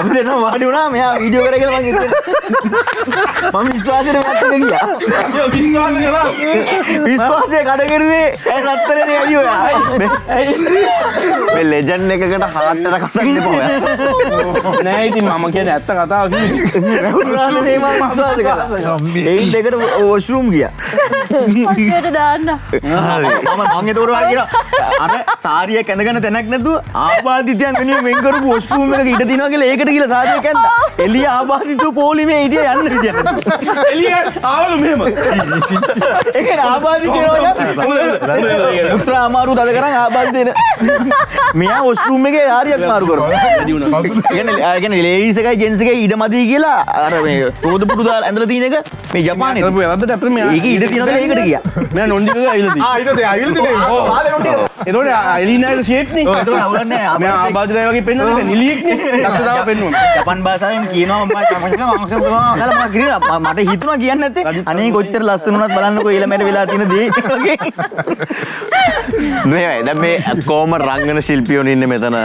අපිට නම් වාඩි වුණා මෙයා වීඩියෝ කරා කියලා මං හිතුවා මම විශ්වාසයෙන් නැත්තේ ගියා අයියෝ විශ්වාසය කරා විශ්වාසය කඩගිරුවේ ඒ රත්තරනේ අයියෝ මේ ලෙජන්ඩ් එකකට හාට් එක කතා කරන්න නෑ ඉතින් මම කියන්නේ ඇත්ත කතාව කිව්වේ රහුණානේ මේ මම විශ්වාස කරා මේ දෙකට වොෂ්රූම් ගියා පස්සට දාන්න හරි මම මං ඒතකොට වාඩි කියලා අර සාරිය කැඳගෙන තැනක් නැතුව ආබාධිතයන් වෙනුවෙන් වෙන් කරු වොෂ්රූම් එක ඉඩ දිනවා කියලා ඒකට ගිහලා සාදේ කැන්දා. එළිය ආවා හිතුව පොලිමේ ඉඩිය යන්න විදියක් නෑ. එළිය ආවලු මෙහෙම. ඒක ආබාධි කියනවා. මුත්‍රා අමාරු තද කරන් ආබාධි දෙන. මෙයා වොෂ්රූම් එකේ හරියක් මාරු කරනවා. වැඩි වුණා. ඒ කියන්නේ ලේඩිස් එකයි ජෙන්ට්ස් එකයි ඉඩ මදි කියලා අර මේ තෝදපුඩු දාලා ඇඳලා තියෙන එක මේ ජපානයේ. තෝදපුඩු ඇත්තට මෙයා ඒක ඉඩ තියෙනවා කියලා ඒකට ගියා. මෙයා නොන්ඩිකක ඇවිල්ලා තියෙනවා. ආ ඊට දෙය ඇවිල්ලා තියෙනවා. ආලේ නොන්ඩික. එතකොට එලිනාගේ ෂේප් නේ. එතකොට අවුලන්නේ නැහැ. මෙයා ආබාධිලා වගේ පෙන්වන්නේ නිලියෙක් නේ. දක්ෂතාව පෙන්වන්නේ. ජපන් භාෂාවෙන් කියනවා මම තමයි මම කියලා මම ගිරිනා මට හිතුණා කියන්න නැත්තේ. අනේ කොච්චර ලස්සන වුණත් බලන්නකෝ ඊළමයට වෙලා තියෙන දේ වගේ. නේ දැන් මේ කොම රංගන ශිල්පියෝන් ඉන්නේ මෙතන.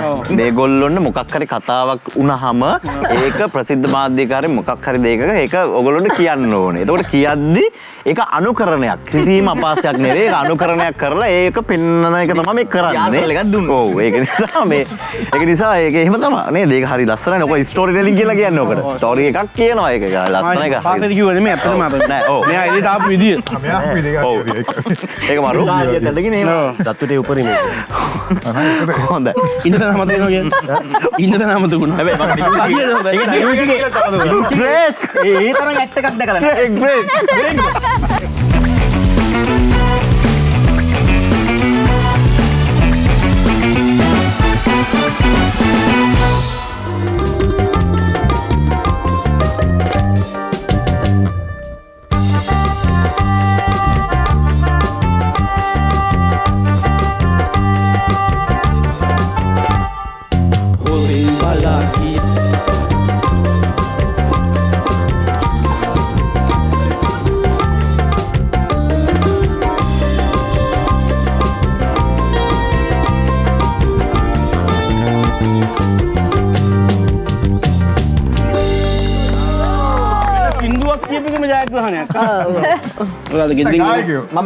මේගොල්ලොන්න මොකක් හරි කතාවක් වුණාම ඒක ප්‍රසිද්ධ මාධ්‍යකාරයෙන් මොකක් හරි දෙයක ඒක ඔයගොල්ලොන්ට කියන්න ඕනේ. එතකොට කියද්දි ඒක අනුකරණයක්. කිසිම අපාසයක් නෙවෙයි. ඒක අනුකරණයක් කරලා ඒක පෙන්වන එක තමයි මේ කරන්නේ. ඔව් ඒක නිසා මේ ඒක නිසා ඒක එහෙම තමයි නේද? ඒක හරි ලස්සනයි. ඔක ස්ටෝරි ටෙලින් කියලා කියන්නේ ඔකට. ස්ටෝරි එකක් කියනවා ඒක. ලස්සන එක. පාතේ කිව්වනේ මේ අපිටම අපිට නෑ. ඔව්. මෙයා එළියට ආපු විදිය. මෙයා ආපු විදිය ගැස්සුවේ ඒක. ඒක මරු. දඩගෙන එහෙම. දත්තුටේ උපරිම. හොඳයි. ඉන්නතන හැමදේම කියන්නේ. ඉන්නතන හැමතුණා. හැබැයි මම ඒක නිවුසි කියලා තමයි. බ්‍රේක්. ඒ තරම් ඇට් එකක් දැකලා නෑ. බ්‍රේක්. බ්‍රේක්. මම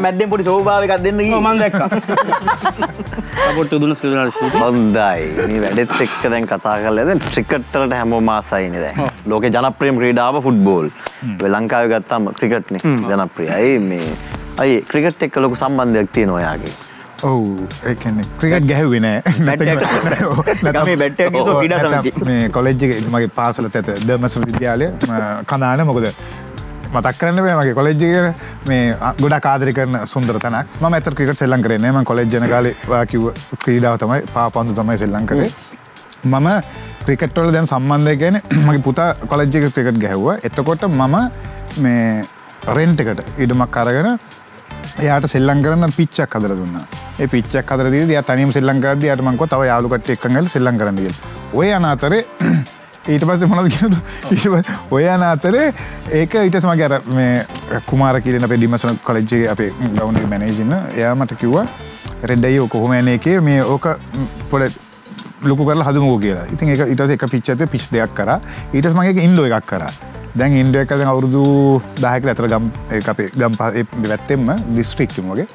මැද්දෙන් පොඩි සෝභාවයක් දෙන්න ගිහින් මම දැක්කා. අපොට්ටු දුන්න ස්ටුඩන්ට් ෂූට්. හොඳයි. මේ වැඩෙත් එක්ක දැන් කතා කරලා දැන් ක්‍රිකට් වලට හැමෝම ආසයිනේ දැන්. ලෝකේ ජනප්‍රියම ක්‍රීඩාව ෆුට්බෝල්. ඔය ලංකාවේ ගත්තාම ක්‍රිකට් නේ ජනප්‍රියයි මේ. අය ක්‍රිකට් එක්ක ලොකු සම්බන්ධයක් තියෙනවා ඔයාගේ. ඔව් ඒ කියන්නේ ක්‍රිකට් ගැහුවේ නෑ. ගමේ බැට් එකක් ඉස්සෝ ක්‍රීඩා සමිතිය. මේ කොලෙජ් එකේ මගේ පාසලට ඇත ධර්මසල් විද්‍යාලය කනාන මොකද මතක් කරන්න බෑ මගේ කොලෙජ් එකේ මේ ගොඩක් ආදරය කරන සුන්දර තැනක්. මම ඇත්තට ක්‍රිකට් ශ්‍රී ලංකාවේ නෑ. මම කොලෙජ් යන කාලේ ඔයා කිව්ව ක්‍රීඩාව තමයි පාපන්දු තමයි ශ්‍රී ලංකාවේ. මම ක්‍රිකට් වල දැන් සම්බන්ධය කියන්නේ මගේ පුතා කොලෙජ් එකේ ක්‍රිකට් ගැහුවා. එතකොට මම මේ රෙන්ට් එකට ඉඩමක් අරගෙන එයාට ශ්‍රී ලංකාවේ පිච් එකක් හදලා දුන්නා. ඒ පිච් එකක් හදලා දීලා එයා තනියම ශ්‍රී ලංකාවට ගියා. එයාට මං කිව්වා තව යාළු කට්ටිය එක්කන් ගිහලා ශ්‍රී ලංකාවට යන්න කියලා. ඔය අනාතරේ ඊට පස්සේ මොනවද කියනවද ඔය අතරේ ඒක ඊට පස්සේ මගේ අර මේ කුමාර කියලා අපේ ඩිමර්සන් කොලෙජ් එකේ අපේ ග්‍රවුන්ඩ් එකේ මැනේජර් ඉන්න එයා මට කිව්වා රෙඩ් අයියෝ කොහොම යන්නේ එකේ මේ ඕක පොඩි ලොකු කරලා හදමුකෝ කියලා. ඉතින් ඒක ඊට පස්සේ එක පිච් එකේ පිච් දෙකක් කරා. ඊට පස්සේ මම ඒක ඉන්ඩෝ එකක් කරා. දැන් ඉන්ඩෝ එක දැන් අවුරුදු දහයක විතර ගම් ඒක අපේ ගම් මේ වැත්තෙම දිස්ත්‍රික්කෙම වගේ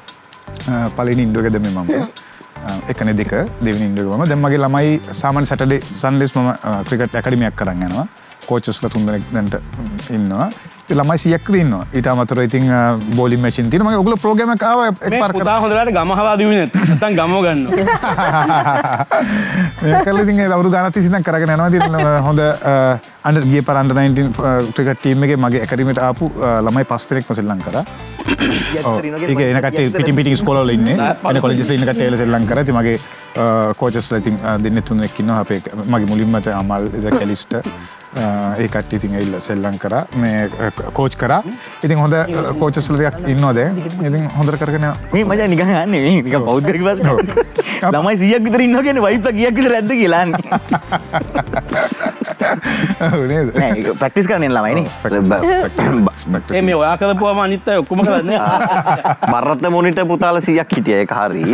පළවෙනි ඉන්ඩෝ එක දැන් මම එකන දෙක දෙවෙනි ඉන්ඩෝකම දැන් මගේ ළමයි සාමාන්‍ය සැටර්ඩේ සන්ඩේස් මම ක්‍රිකට් ඇකඩමියක් කරන් යනවා. කෝච්ස්ලා තුන් දෙනෙක් දැන්ට ඉන්නවා. ඉතින් ළමයි සීයක් විතර ඉන්නවා. ඊට අමතරව ඉතින් බෝලින් මැෂින් තියෙනවා. මගේ ඔයගොල්ලෝ ප්‍රෝග්‍රෑම් එකක් ආවා එකපාරක් කරා. හොඳට ගම හවා දිනුනේ නැත්නම් ගමව ගන්නවා. මේක කළා ඉතින් ඒ අවුරුදු ගානක් ඉඳන් කරගෙන යනවා. ඉතින් හොඳ අnder ගිය පාර අnder නයින්ටීන් ක්‍රිකට් ටීම් එකේ මගේ ඇකඩමියට ආපු ළමයි පස් දෙනෙක් ශ්‍රී ලංකාවට ඒක එන කට්ටිය පිටින් පිටින් ස්කෝල වල ඉන්නේ. එන කොලෙජස් වල ඉන්න කට්ටිය ඒල ශ්‍රී ලංකාවේ. ඉතින් මගේ කෝච්ස්ලා ඉතින් දෙන්නේ තුනෙක් ඉන්නවා. අපේ මගේ මුලින්ම තේ අමල් කැලිස්ටර් ඒ කට්ටිය ඉතින් ඇවිල්ලා ශ්‍රී ලංකාවට මේ කෝච් කරා. ඉතින් හොඳ කෝච්ස්ලා ටිකක් ඉන්නවා දැන්. ඉතින් හොඳට කරගෙන යනවා. මේ මචං නිකන් යන්නේ මේ නිකන් බෞද්ධ කිව්වස් නෝ. ළමයි සීයක් විතර ඉන්නවා කියන්නේ වයිෆ්ලා කීයක් විතර ඇද්ද කියලා අහන්නේ. ඔව් නේද? නෑ ප්‍රැක්ටිස් කරන්නේ ළමයිනේ. ඒ මේ ඔයා කරපුවාම අනිත් අය ඔක්කොම කරන්නේ. මරත මොනිට පුතාලා සීයක් හිටියා ඒක හරි.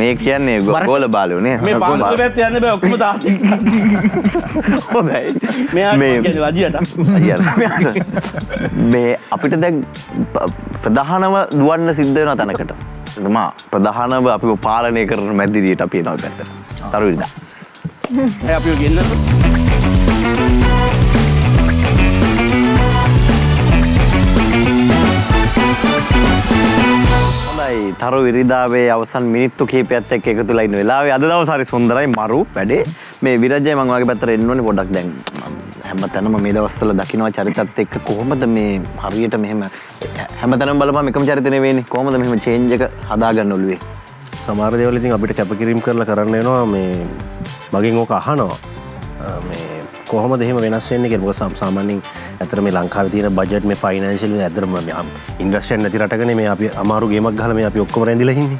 මේ කියන්නේ ගෝල බාලයෝ නේ. මේ පාන්දු පැත්ත යන්න බෑ ඔක්කොම තාත්තේ. හොඳයි. මෙයා කියන්නේ වදියට. අයියා. මේ අපිට දැන් ප්‍රධානම දුවන්න සිද්ධ වෙන තැනකට මා ප්‍රධානව අපිව පාලනය කරන මැදිරියට අපි එනවා දැන්. තරු ඉරිදා. ඒ අපිව ගෙන්නන්න. හොඳයි තරු ඉරිදාවේ අවසන් මිනිත්තු කීපයත් එක්ක එකතුලා ඉන්න වෙලාවේ අද දවස් හරි සුන්දරයි මරු වැඩේ මේ විරජ්ජයි මම ඔයාගේ පැත්තට එන්න ඕනේ පොඩ්ඩක් දැන් හැමතැනම මේ දවස්වල දකින්න චරිතත් එක්ක කොහොමද මේ හරියට මෙහෙම හැමතැනම බලපම එකම චරිත නෙවෙයිනේ කොහොමද මෙහෙම චේන්ජ් එක හදාගන්න ඔළුවේ සමහර දේවල් ඉතින් අපිට කැපකිරීම කරලා කරන්න වෙනවා මේ මගෙන් ඕක අහනවා මේ කොහොමද එහෙම වෙනස් වෙන්නේ කියලා මොකද සාමාන්‍යයෙන් ඇත්තට මේ ලංකාවේ තියෙන බජට් මේ ෆයිනෑන්ෂල් මේ ඇත්තටම ඉන්ඩස්ට්‍රියක් නැති රටකනේ මේ අපි අමාරු ගේමක් ගහලා මේ අපි ඔක්කොම රැඳිලා ඉන්නේ.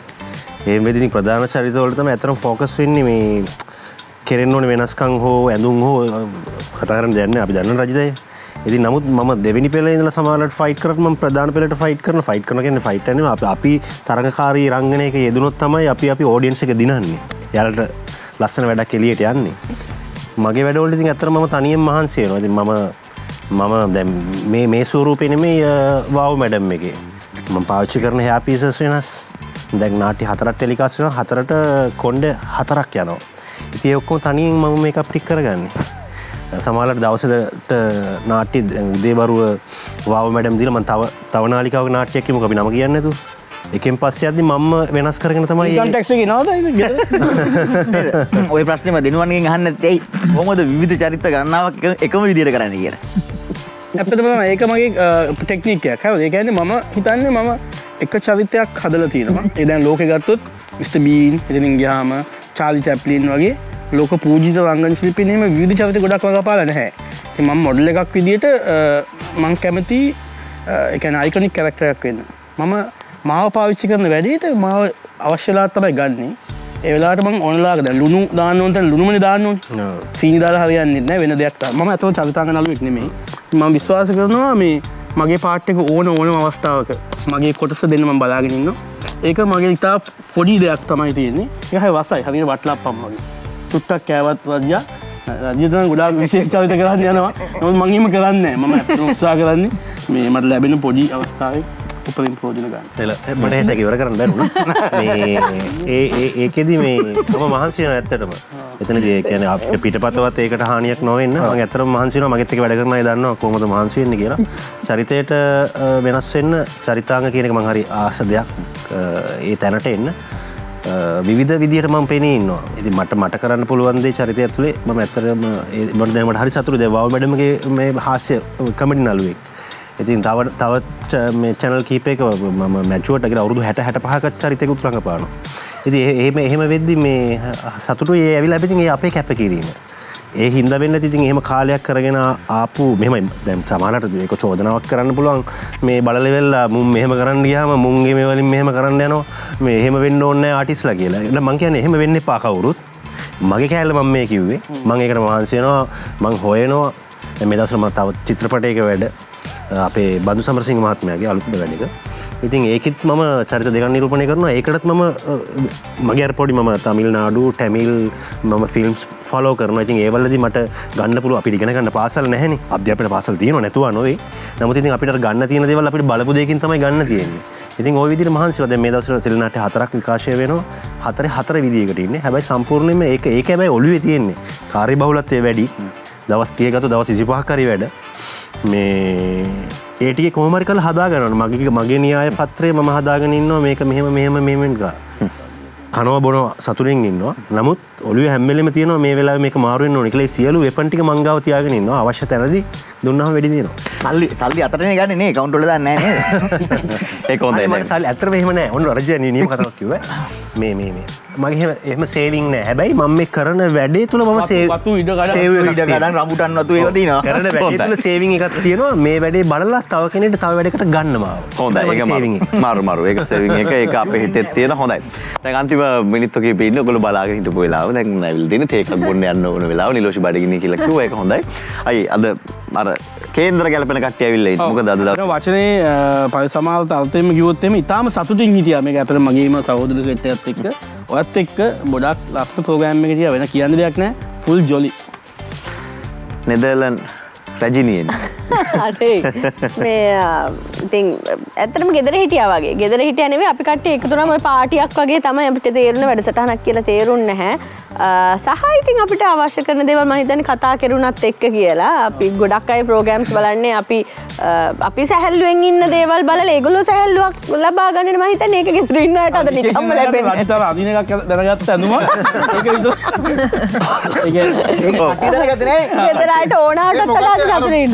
ඒ වෙද්දී ඉතින් ප්‍රධාන චරිත වල තමයි ඇත්තටම ෆෝකස් වෙන්නේ මේ කෙරෙන්න ඕනේ වෙනස්කම් හෝ ඇඳුම් හෝ කතා කරන්න දෙයක් නැහැ අපි දන්නවා රජිතය. ඉතින් නමුත් මම දෙවෙනි පෙළේ ඉඳලා සමානලට ෆයිට් කරත් මම ප්‍රධාන පෙළට ෆයිට් කරන ෆයිට් කරන කියන්නේ ෆයිට් යන්නේ අපි අපි තරඟකාරී රංගනයක යෙදුනොත් තමයි අපි අපි ඔඩියන්ස් එක දිනන්නේ. යාලට ලස්සන වැඩක් එළියට යන්නේ. මගේ වැඩවල ඉතින් ඇත්තටම මම තනියෙන් මහන්සි වෙනවා. ඉතින් මම මම දැන් මේ මේ ස්වරූපේ නෙමෙයි වාව් මැඩම් එකේ මම පාවිච්චි කරන හෙයා පීසස් වෙනස් දැන් නාට්‍ය හතරක් ටෙලිකාස්ට් වෙනවා හතරට කොණ්ඩ හතරක් යනවා ඉතින් ඒ ඔක්කොම තනියෙන් මම මේක අප්‍රික් කරගන්නේ සමහරවිට දවසට නාට්‍ය උදේ බරුව වාව් මැඩම් දීලා මම තව තව නාලිකාවක නාට්‍යයක් කිමුක අපි නම කියන්නේ නැතුව එකෙන් පස්සේ යද්දි මම වෙනස් කරගෙන තමයි කන්ටැක්ට් එකේ නෝද ඔය ප්‍රශ්නේ මම දිනුවන්ගෙන් අහන්නේ ඇයි කොහොමද විවිධ චරිත ගණනාවක් එකම විදියට කරන්නේ කියලා ඇත්තටම තමයි ඒක මගේ ටෙක්නික් එකක්. හරිද? ඒ කියන්නේ මම හිතන්නේ මම එක චරිතයක් හදලා තියෙනවා. ඒ දැන් ලෝකෙ ගත්තොත් මිස්ටර් බීන්, එතනින් ගියාම චාලි චැප්ලින් වගේ ලෝක පූජිත රංගන ශිල්පීන් එහෙම විවිධ චරිත ගොඩක් වගපාලා නැහැ. ඉතින් මම මොඩල් එකක් විදියට මම කැමති ඒ කියන්නේ අයිකොනික් කැරක්ටර් එකක් වෙන්න. මම මාව පාවිච්චි කරන වැඩේට මාව අවශ්‍යලාට තමයි ගන්නෙ. ඒ වෙලාවට මම ඔනලාක දැන් ලුණු දාන්න ඕන තැන ලුණුමනේ දාන්න ඕනේ. සීනි දාලා හරියන්නේ නැහැ වෙන දෙයක් තමයි. මම අතන චරිතාංග නළුවෙක් නෙමෙයි. මම විශ්වාස කරනවා මේ මගේ පාට් එක ඕන ඕනම අවස්ථාවක මගේ කොටස දෙන්න මම බලාගෙන ඉන්නවා. ඒක මගේ ඉතා පොඩි දෙයක් තමයි තියෙන්නේ. ඒක හැම වසයි. හරියට වටලප්පම් වගේ. තුට්ටක් කෑවත් රජියා රජියා තමයි ගොඩාක් විශේෂ චරිත කරන්න යනවා. නමුත් මම එහෙම කරන්නේ නැහැ. මම අත්‍යවශ්‍ය උත්සාහ කරන්නේ මේ මට ලැබෙන පොඩි අවස්ථාවේ උපරිම ප්‍රයෝජන ගන්න. එල මට ඒක ඉවර කරන්න බැරුණා. මේ ඒ ඒකෙදි මේ මම මහන්සි වෙනවා ඇත්තටම. එතනදී ඒ කියන්නේ අපිට පිටපතවත් ඒකට හානියක් නොවෙන්න මම ඇත්තටම මහන්සි වෙනවා මගෙත් එක වැඩ කරන අය දන්නවා කොහොමද මහන්සි වෙන්නේ කියලා. චරිතයට වෙනස් වෙන්න චරිතාංග කියන එක මම හරි ආස දෙයක් ඒ තැනට එන්න විවිධ විදිහට මම පෙනී ඉන්නවා. ඉතින් මට මට කරන්න පුළුවන් දේ චරිතය ඇතුලේ මම ඇත්තටම මට දැන් මට හරි සතුටුයි දැන් වාව මැඩම්ගේ මේ හාස්‍ය කමෙඩි නළුවෙක්. ඉතින් තව තව මේ channel කීපයක මම මැචුවර්ට් කියලා අවුරුදු හැට හැටපහක චරිතයකට රඟපානවා. ඉතින් එහෙම එහෙම වෙද්දි මේ සතුටුයි ඒ ඇවිල්ලා ඉතින් ඒ අපේ කැපකිරීම. ඒ හින්දා වෙන්නේ ඉතින් එහෙම කාලයක් කරගෙන ආපු මෙහෙම දැන් සමානට ඒක චෝදනාවක් කරන්න පුළුවන් මේ බලල වෙලා මුන් මෙහෙම කරන්න ගියාම මුන්ගේ මේ වලින් මෙහෙම කරන්න යනවා. මේ එහෙම වෙන්න ඕනේ නැහැ ආටිස්ලා කියලා. මම කියන්නේ එහෙම වෙන්න එපා කවුරුත්. මගේ කැලල මම මේ කිව්වේ. මම ඒකට මහන්සි වෙනවා. මම හොයනවා. මේ දවස්වල මම තව චිත්‍රපටයක වැඩ අපේ බඳු සමරසිංහ මහත්මයාගේ අලුත් වැඩ එක. ඉතින් ඒකෙත් මම චරිත දෙකක් නිරූපණය කරනවා. ඒකටත් මම මගේ අර පොඩි මම තමිල්නාඩු, ටැමිල් මම ෆිල්ම්ස් ෆලෝ කරනවා. ඉතින් ඒවලදී මට ගන්න පුළුවන් අපිට ඉගෙන ගන්න පාසල් නැහැනේ. අධ්‍යාපන පාසල් තියෙනවා නැතුව නෙවෙයි. නමුත් ඉතින් අපිට අර ගන්න තියෙන දේවල් අපිට බලපු දෙයකින් තමයි ගන්න තියෙන්නේ. ඉතින් ওই විදිහට මහන්සිලා දැන් මේ දවස්වල තෙලනාට්‍ය හතරක් විකාශය වෙනවා. හතරේ හතර විදිහකට ඉන්නේ. හැබැයි සම්පූර්ණයෙන්ම ඒක ඒක හැබැයි ඔළුවේ තියෙන්නේ. කාර්යබහුලත්වය වැඩි. දවස් තිහක් ගත දවස් විසිපහක් හරි වැඩ. මේ ඒටිය කොහොමරි කළ හදාගන්න මගේ මගේ න්‍යාය පත්‍රය මම හදාගෙන ඉන්නවා මේක මෙහෙම මෙහෙම මෙහෙම ගන්න කනවා බොනවා සතුටින් ඉන්නවා නමුත් ඔළුවේ හැම වෙලෙම තියෙනවා මේ වෙලාවේ මේක මාරු වෙන්න ඕනේ කියලා ඒ සියලු වෙපන් ටික මං ගාව තියාගෙන ඉන්නවා අවශ්‍ය තැනදී දුන්නාම වෙඩි දෙනවා සල්ලි සල්ලි අතරනේ ගන්නේ නේ account වල දාන්නේ නැහැ නේද ඒක හොඳයි නේද සල්ලි අතරම එහෙම නැහැ ඔන්න රජා නියම කතාවක් කිව්වා මේ මේ මේ මගේ එහෙම එහෙම සේවින් නැහැ හැබැයි මම මේ කරන වැඩේ තුල මම සේව් වතු ඉඩ ගන්න සේව් ඉඩ ගන්න රඹුටන් වතු ඒවා දිනවා කරන වැඩේ තුල සේවින් එකක් තියෙනවා මේ වැඩේ බලලා තව කෙනෙක්ට තව වැඩකට ගන්නවා හොඳයි ඒක සේවින් එක මාරු මාරු ඒක සේවින් එක ඒක අපේ හිතේ තියෙන හොඳයි දැන් අන්තිම මිනිත්තු කීපෙ ඉන්න ඔයගොල්ලෝ බලාගෙන හිටපු වෙලාව දැන් ඇවිල්ලා දින තේකක් ගොන්න යන්න ඕන වෙලාව නිලෝෂි බඩගිනි කියලා කිව්වා ඒක හොඳයි. අයි අද අර කේන්දර ගැලපෙන කට්ටිය ඇවිල්ලා ඉන්නේ. මොකද අද දවසේ වචනේ පරිසමාවත අලුතෙන්ම කිව්වොත් එimhe ඉතාලම සතුටින් හිටියා. මේක ඇත්තටම මගේම සහෝදර සෙට්ටයත් එක්ක ඔයත් එක්ක ගොඩක් ලස්සන ප්‍රෝග්‍රෑම් එකක හිටියා. වෙන කියන්න දෙයක් නැහැ. Full jolly. නෙදර්ලන්ඩ් රජිනියෙන්. අටේ මේ ඉතින් ඇත්තටම ගෙදර හිටියා වගේ. ගෙදර හිටියා නෙවෙයි අපි කට්ටිය එකතු වුණාම ඔය පාටියක් වගේ තමයි අපිට තේරුණ වැඩසටහනක් කියලා තේරුන්නේ නැහැ. සහ ඉතින් අපිට අවශ්‍ය කරන දේවල් මම හිතන්නේ කතා කරුණත් එක්ක කියලා. අපි ගොඩක් අය ප්‍රෝග්‍රෑම්ස් බලන්නේ අපි අපි සැහැල්ලුවෙන් ඉන්න දේවල් බලලා ඒගොල්ලෝ සැහැල්ලුවක් ලබා ගන්නට මම හිතන්නේ ඒක ගෙදර ඉන්න අයට අද නිකම්ම ලැබෙන්නේ. අනිතර අදින එකක් දැනගත්ත ඇඳුම ඒක ඒක ඒක කටි දැනගත්තේ නෑ. ගෙදර අයට ඕනාටත් කතා කරලා ඉන්න.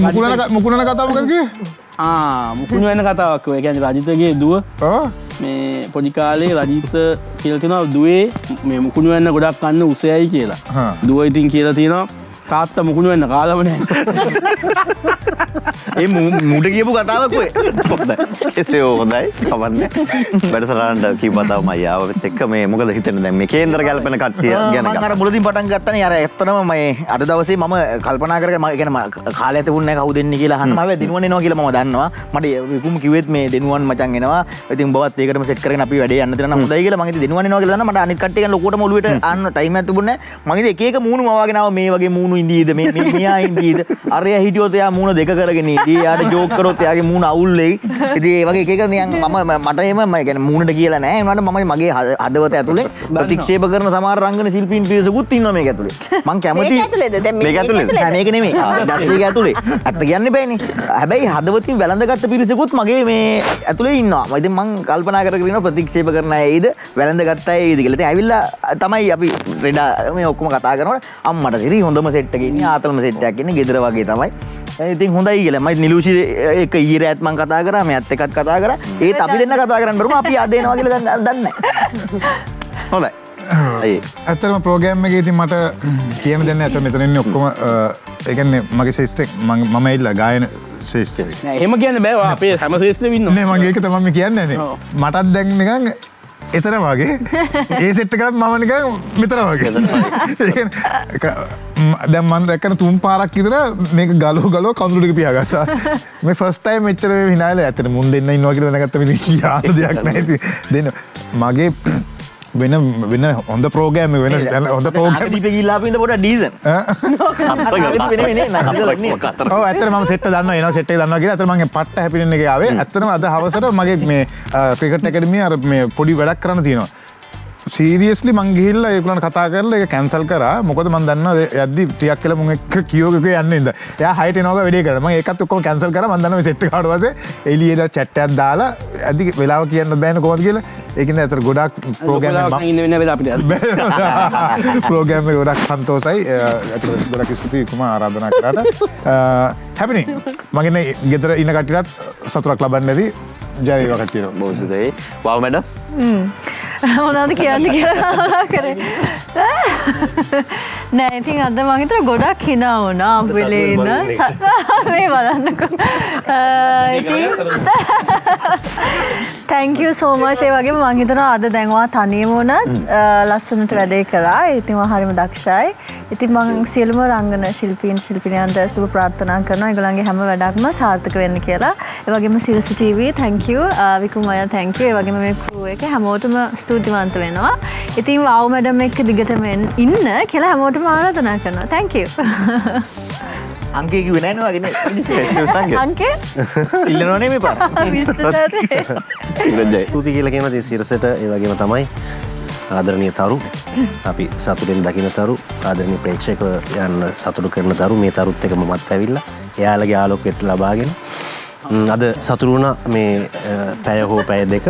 මොකද මුකුණන කතාව මොකද කිව්වේ? ආ මුකුණ වෙන කතාවක්. ඒ කියන්නේ රජිතගේ දුව. ආ මේ පොඩි කාලේ රජිත කියලා කියනවා දුවේ මේ මුකුණ වෙන්න ගොඩක් අන්න උසයයි කියලා. දුව ඉතින් කියලා තියෙනවා තාත්තා මුකුණ වෙන්න කාලම නැහැ. ඒ මුඩ කියපු කතාවක් ඔය. එසේ හොඳයි. කවන්නේ. වැඩසටහනට කීපතාවම යාවත් එක්ක මේ මොකද හිතන්නේ දැන් මේ කේන්දර ගැලපෙන කට්ටිය ගැන. මම අර මුලදී පටන් ගත්තානේ අර ඇත්තටම මේ අද දවසේ මම කල්පනා කරගෙන මම කියන්නේ කාලය තිබුණ නැහැ කවුද එන්නේ කියලා අහන්න. මම වෙ දිනුවන් එනවා කියලා මම දන්නවා. මට විකුම් කිව්වෙත් මේ දිනුවන් මචං එනවා. ඉතින් බවත් ඒකටම සෙට් කරගෙන අපි වැඩේ යන්න තියෙනවා. හොඳයි කියලා මම ඉතින් දිනුවන් එනවා කියලා දන්නා. මට අනිත් කට්ටිය ගැන ලොකුවටම ඔළුවට ආන්න ටයිම් එකක් තිබුණ නැහැ. මම ඉතින් එක එක මූණු මවාගෙන ආවා මේ වගේ මූණු ඉඳීද මේ මේ මෙයා ඉඳීද අරය හිටියොත් එයා මූණ දෙක කරගෙන ඉඳී යාට ජෝක් කරොත් එයාගේ මූණ අවුල්ලේ ඉතින් ඒ වගේ එක එක නිකන් මම මට එහෙම මම කියන්නේ මූණට කියලා නෑ ඒ වුණාට මම මගේ හදවත ඇතුලේ ප්‍රතික්ෂේප කරන සමහර රංගන ශිල්පීන් පිරිසකුත් ඉන්නවා මේක ඇතුලේ මම කැමති මේක ඇතුලේද දැන් මේක ඇතුලේ නෑ මේක නෙමෙයි දැන් මේක ඇතුලේ අත්ත කියන්න බෑනේ හැබැයි හදවතින් වැළඳගත්ත පිරිසකුත් මගේ මේ ඇතුලේ ඉන්නවා ඉතින් මම කල්පනා කරගෙන ඉන්නවා ප්‍රතික්ෂේප කරන අය ඇයිද වැළඳගත්ත අය ඇයිද කියලා ඉතින් ඇවිල්ලා තමයි අපි රෙඩා මේ ඔක්කොම කතා කරනකොට අම්මට ඉරි හොඳම සෙට් එකේ ඉන්නේ ආතලම සෙට් එකක් ඉන්නේ ගෙදර වගේ තමයි. ඉතින් හොඳයි කියලා මම නිලූෂි එක ඊයේ රාත් මම කතා කරා මෙයත් එකත් කතා කරා. ඒත් අපි දෙන්න කතා කරන්න බරුම අපි ආද එනවා කියලා දැන් දන්නේ නැහැ. හොඳයි. අය. අතරම ප්‍රෝග්‍රෑම් එකේ ඉතින් මට කියන දෙන්නේ අතන මෙතන ඉන්නේ ඔක්කොම ඒ කියන්නේ මගේ ශිෂ්ටෙක් මම මම ඇවිල්ලා ගායන ශිෂ්ටෙක්. නෑ එහෙම කියන්න බෑ ඔය අපේ හැම ශිෂ්ටෙම ඉන්නවා. නෑ මගේ ඒක තමයි මම කියන්නේ නේ. මටත් දැන් නිකන් එතන වගේ ඒ සෙට් එකත් මම නිකන් මෙතන වගේ දැන් මම දැක්කන තුන් පාරක් විතර මේක ගලෝ ගලෝ කඳුළු ටික පියාගත්තා මේ ෆස්ට් ටයිම් මෙච්චර මේ විනාලේ ඇත්තට මුන් දෙන්න ඉන්නවා කියලා දැනගත්ත මිනිහ කියාන දෙයක් නැහැ දෙන්න මගේ වෙන වෙන හොඳ ප්‍රෝග්‍රෑම් එක වෙන හොඳ ප්‍රෝග්‍රෑම් දීපේ ගිහලා අපින්ද පොඩ්ඩක් ඩීසන් ඔව් ඇත්තට මම සෙට් එක දන්නවා එනවා සෙට් එක දන්නවා කියලා ඇත්තට මම පට්ට හැපිනෙන් එකේ ආවේ ඇත්තටම අද හවසට මගේ මේ ක්‍රිකට් ඇකඩමිය අර මේ පොඩි වැඩක් කරන්න තියෙනවා සීරියස්ලි මම ගිහිල්ලා ඒගොල්ලන් කතා කරලා ඒක කැන්සල් කරා මොකද මම දන්නවා යද්දි ටිකක් කියලා මම එක්ක කියෝගක යන්නේ ඉඳලා එයා හයිට එනවා වැඩේ කරා මම ඒකත් ඔක්කොම කැන්සල් කරා මම දන්නවා මේ සෙට් එක ආවට පස්සේ එළියේ ද chat එකක් දාලා යද්දි වෙලාව කියන්න බෑනේ කොහොමද කියලා ඒකෙන් ඇතර ගොඩක් ප්‍රෝග්‍රෑම් ප්‍රෝග්‍රෑම් එක ගොඩක් සන්තෝසයි ගොඩක් ස්තුතියි කුමා ආරාධනා කරාට හැපිනින් මම කියන්නේ ගෙදර ඉන්න කට්ටියටත් සතුටක් ලබන්න ඇති ජය වේවා කට්ටියට බොහොම සුදේ වාව මැඩම් මොනවද කියන්නේ කියලා කරේ නෑ ඉතින් අද මම හිතුවා ගොඩක් hina වුණා අපිලේ ඉන්න මේ බලන්නකෝ thank you so much ඒ වගේම මම හිතනවා අද දැන් ඔයා තනියම වුණත් ලස්සනට වැඩේ කරා ඉතින් ඔයා හරිම දක්ෂයි ඉතින් මම සියලුම රංගන ශිල්පීන් ශිල්පිනියන්ට සුබ ප්‍රාර්ථනා කරනවා ඒගොල්ලන්ගේ හැම වැඩක්ම සාර්ථක වෙන්න කියලා ඒ වගේම Sirasa TV thank you Vikum අයියා thank you ඒ වගේම මේ crew එක හැමෝටම ස්තුතිවන්ත වෙනවා. ඉතින් වාව් මැඩම් එක්ක දිගටම ඉන්න කියලා හැමෝටම ආරාධනා කරනවා. Thank you. අංකේ කිව්වේ නැහැ නෝ වගේ නේද? අංකේ? ඉල්ලනවා නේ මේ පාර. විශ්තරේ. ඉල්ලන්නේ. ස්තුති කියලා කියනවා ඉතින් සිරසට ඒ වගේම තමයි ආදරණීය තරු අපි සතුටෙන් දකින්න තරු ආදරණීය ප්‍රේක්ෂකව යන්න සතුටු කරන තරු මේ තරුත් එක මමත් ඇවිල්ලා එයාලගේ ආලෝකයත් ලබාගෙන අද සතුරු වුණා මේ පැය හෝ පැය දෙක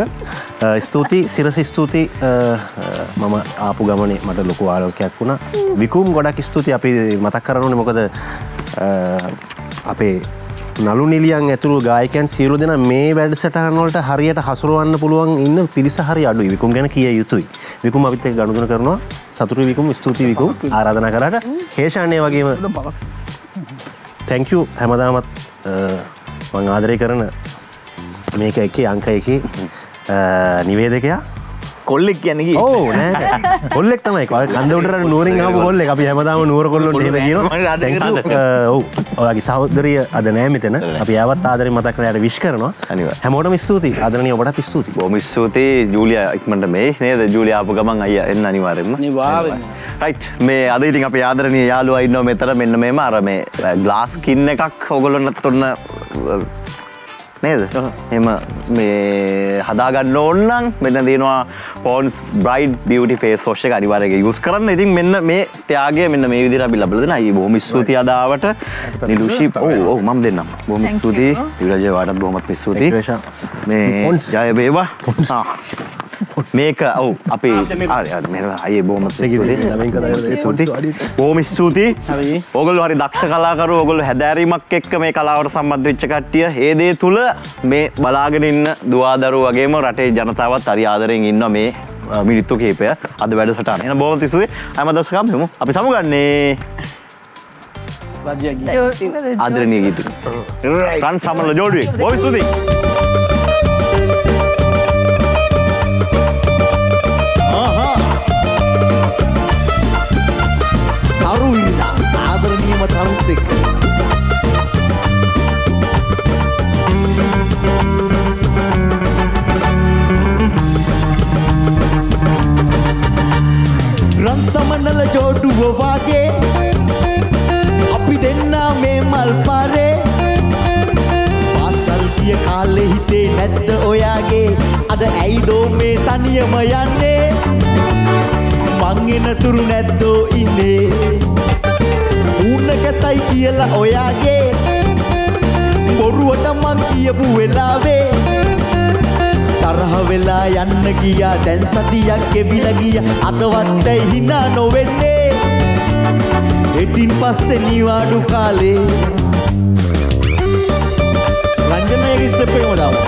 ස්තුති සිරස ස්තුති මම ආපු ගමනේ මට ලොකු ආලෝකයක් වුණා විකුම් ගොඩක් ස්තුති අපි මතක් කරන්න ඕනේ මොකද අපේ නලු නිලියන් ඇතුළු ගායකයන් සියලු දෙනා මේ වැඩසටහන වලට හරියට හසුරවන්න පුළුවන් ඉන්න පිරිස හරි අඩුයි විකුම් ගැන කිය යුතුයි විකුම් අපිත් එක්ක ගනුදෙනු කරනවා සතුටුයි විකුම් ස්තුති විකුම් ආරාධනා කරාට හේෂාන්නේ වගේම thank you හැමදාමත් මං ආදරය කරන මේක එකේ අංක එකේ නිවේදකයා කොල්ලෙක් කියන්නේ කි ඕ නෑ කොල්ලෙක් තමයි කන්ද උඩට නූරෙන් ආපු කොල්ලෙක් අපි හැමදාම නූර කොල්ලොන්ට එහෙම කියනවා ඔව් ඔයාගේ සහෝදරිය අද නෑ මෙතන අපි ආවත් ආදරේ මතක් කරලා යාට විශ් කරනවා අනිවාර්යයෙන් හැමෝටම ස්තුතියි ආදරණීය ඔබටත් ස්තුතියි බොහොම ස්තුතියි ජූලියා ඉක්මනට මේ නේද ජූලියා ආපු ගමන් අයියා එන්න අනිවාර්යෙන්ම අනිවාර්යෙන්ම රයිට් මේ අද ඉතින් අපේ ආදරණීය යාළුවා ඉන්නවා මෙතන මෙන්න මේම අර මේ ග්ලාස් කින් එකක් ඕගොල්ලොන්ට ඔන්න නේද? එහෙම මේ හදා ගන්න ඕන නම් මෙන්න තියෙනවා Pond's Bright Beauty Face Wash එක අනිවාර්යයෙන් යූස් කරන්න. ඉතින් මෙන්න මේ ත්‍යාගය මෙන්න මේ විදිහට අපි ලබලා දෙනවා. අයි බොහොම ස්තුතියි අදාවට. නිලුෂි ඔව් ඔව් මම දෙන්නම්. බොහොම ස්තුතියි. විරජය වාටත් බොහොමත් ස්තුතියි. මේ ජය වේවා. මේක ඔව් අපේ ආරය මේ අය බොහොම ස්තුතියි. බොහොම ස්තුතියි. ඕගොල්ලෝ හරි දක්ෂ කලාකරුවෝ. ඕගොල්ලෝ හැදෑරීමක් එක්ක මේ කලාවට සම්බන්ධ වෙච්ච කට්ටිය. ඒ දේ තුල මේ බලාගෙන ඉන්න දුවදරුවෝ වගේම රටේ ජනතාවත් හරි ආදරෙන් ඉන්නවා මේ මිනිත්තු කීපය අද වැඩසටහන. එහෙනම් බොහොම ස්තුතියි. අයම දවසකම හිමු. අපි සමුගන්නේ. ආදරණීය ගීතු. රන් සමනල ජෝඩුවේ. බොහොම ස්තුතියි. Tharu Irida, ආදරණීයම තරුත් එක්ක. රන් සමනල ජෝඩුව වාගේ අපි දෙන්නා මේ මල් පාරේ. පාසල් ගිය කාලේ හිතේ නැද්ද ඔයාගේ? අද ඇයිදෝ මේ තනියම යන්නේ? Mangin turu netto ini, una katai kiela oyage, boru ata man kia buelave, tarhavela yanna giya, dan satiya kebila giya, atavat tai hina novenne, etin passe niwadu kale, ranjana ege step ekema dawa.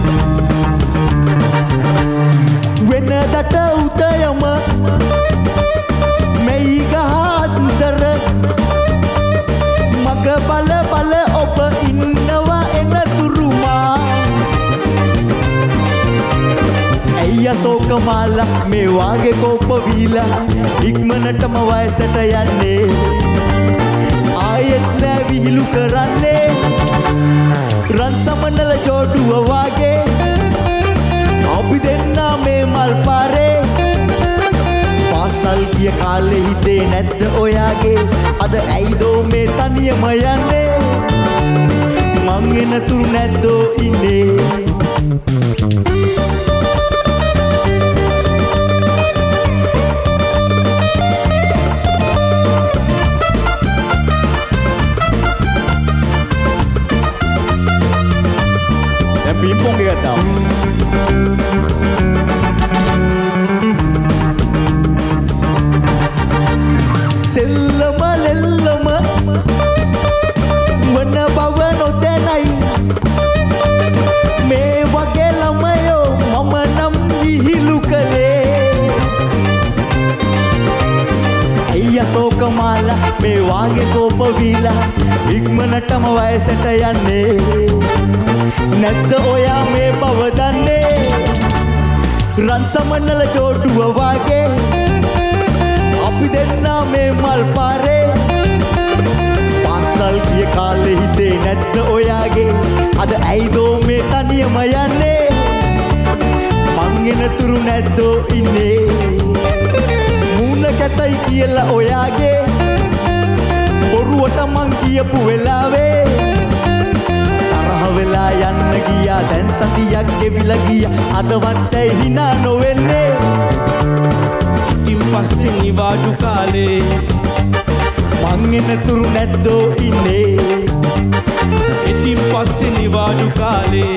වෙනදට උදයම මෙයි ගහන්දර මග බල බල ඔබ ඉන්නවා එන තුරුමා අයියා සෝකමාලා මේ වාගේ කෝප වීලා ඉක්මනටම වයසට යන්නේ ආයෙත් නෑ විහිළු කරන්නේ රන් සමනල ජෝඩුව වාගේ අපි දෙන්නා මේ මල් පාරේ පාසල් ගිය කාලේ හිතේ නැද්ද ඔයාගේ අද ඇයිදෝ මේ තනියම යන්නේ මං එනතුරු නැද්දෝ ඉන්නේ Pimpong kayak tahu. Selama lelama, mana bawa notenai, mewah kelama yo, mama nam dihilu kale. Iya sokamala, mewah ke kopavila, ikmanatam waisatayane. නැද්ද ඔයා මේ බව දන්නේ රන් සමනල ජෝඩුව වාගේ අපි දෙන්නා මේ මල් පාරේ පාසල් ගිය කාලේ හිතේ නැද්ද ඔයාගේ අද ඇයිදෝ මේ තනියම යන්නේ මං එනතුරු නැද්දෝ ඉන්නේ මූණ කැතයි කියලා ඔයාගේ බොරුවට මං කියපු වෙලාවේ වෙලා යන්න ගියා දැන් සතියක් ගෙවිලා ගියා අදවත් ඇයි hina නොවෙන්නේ ඉතින් පස්සේ නිවාඩු කාලේ මං එනතුරු නැද්දෝ ඉන්නේ ඉතින් පස්සේ නිවාඩු කාලේ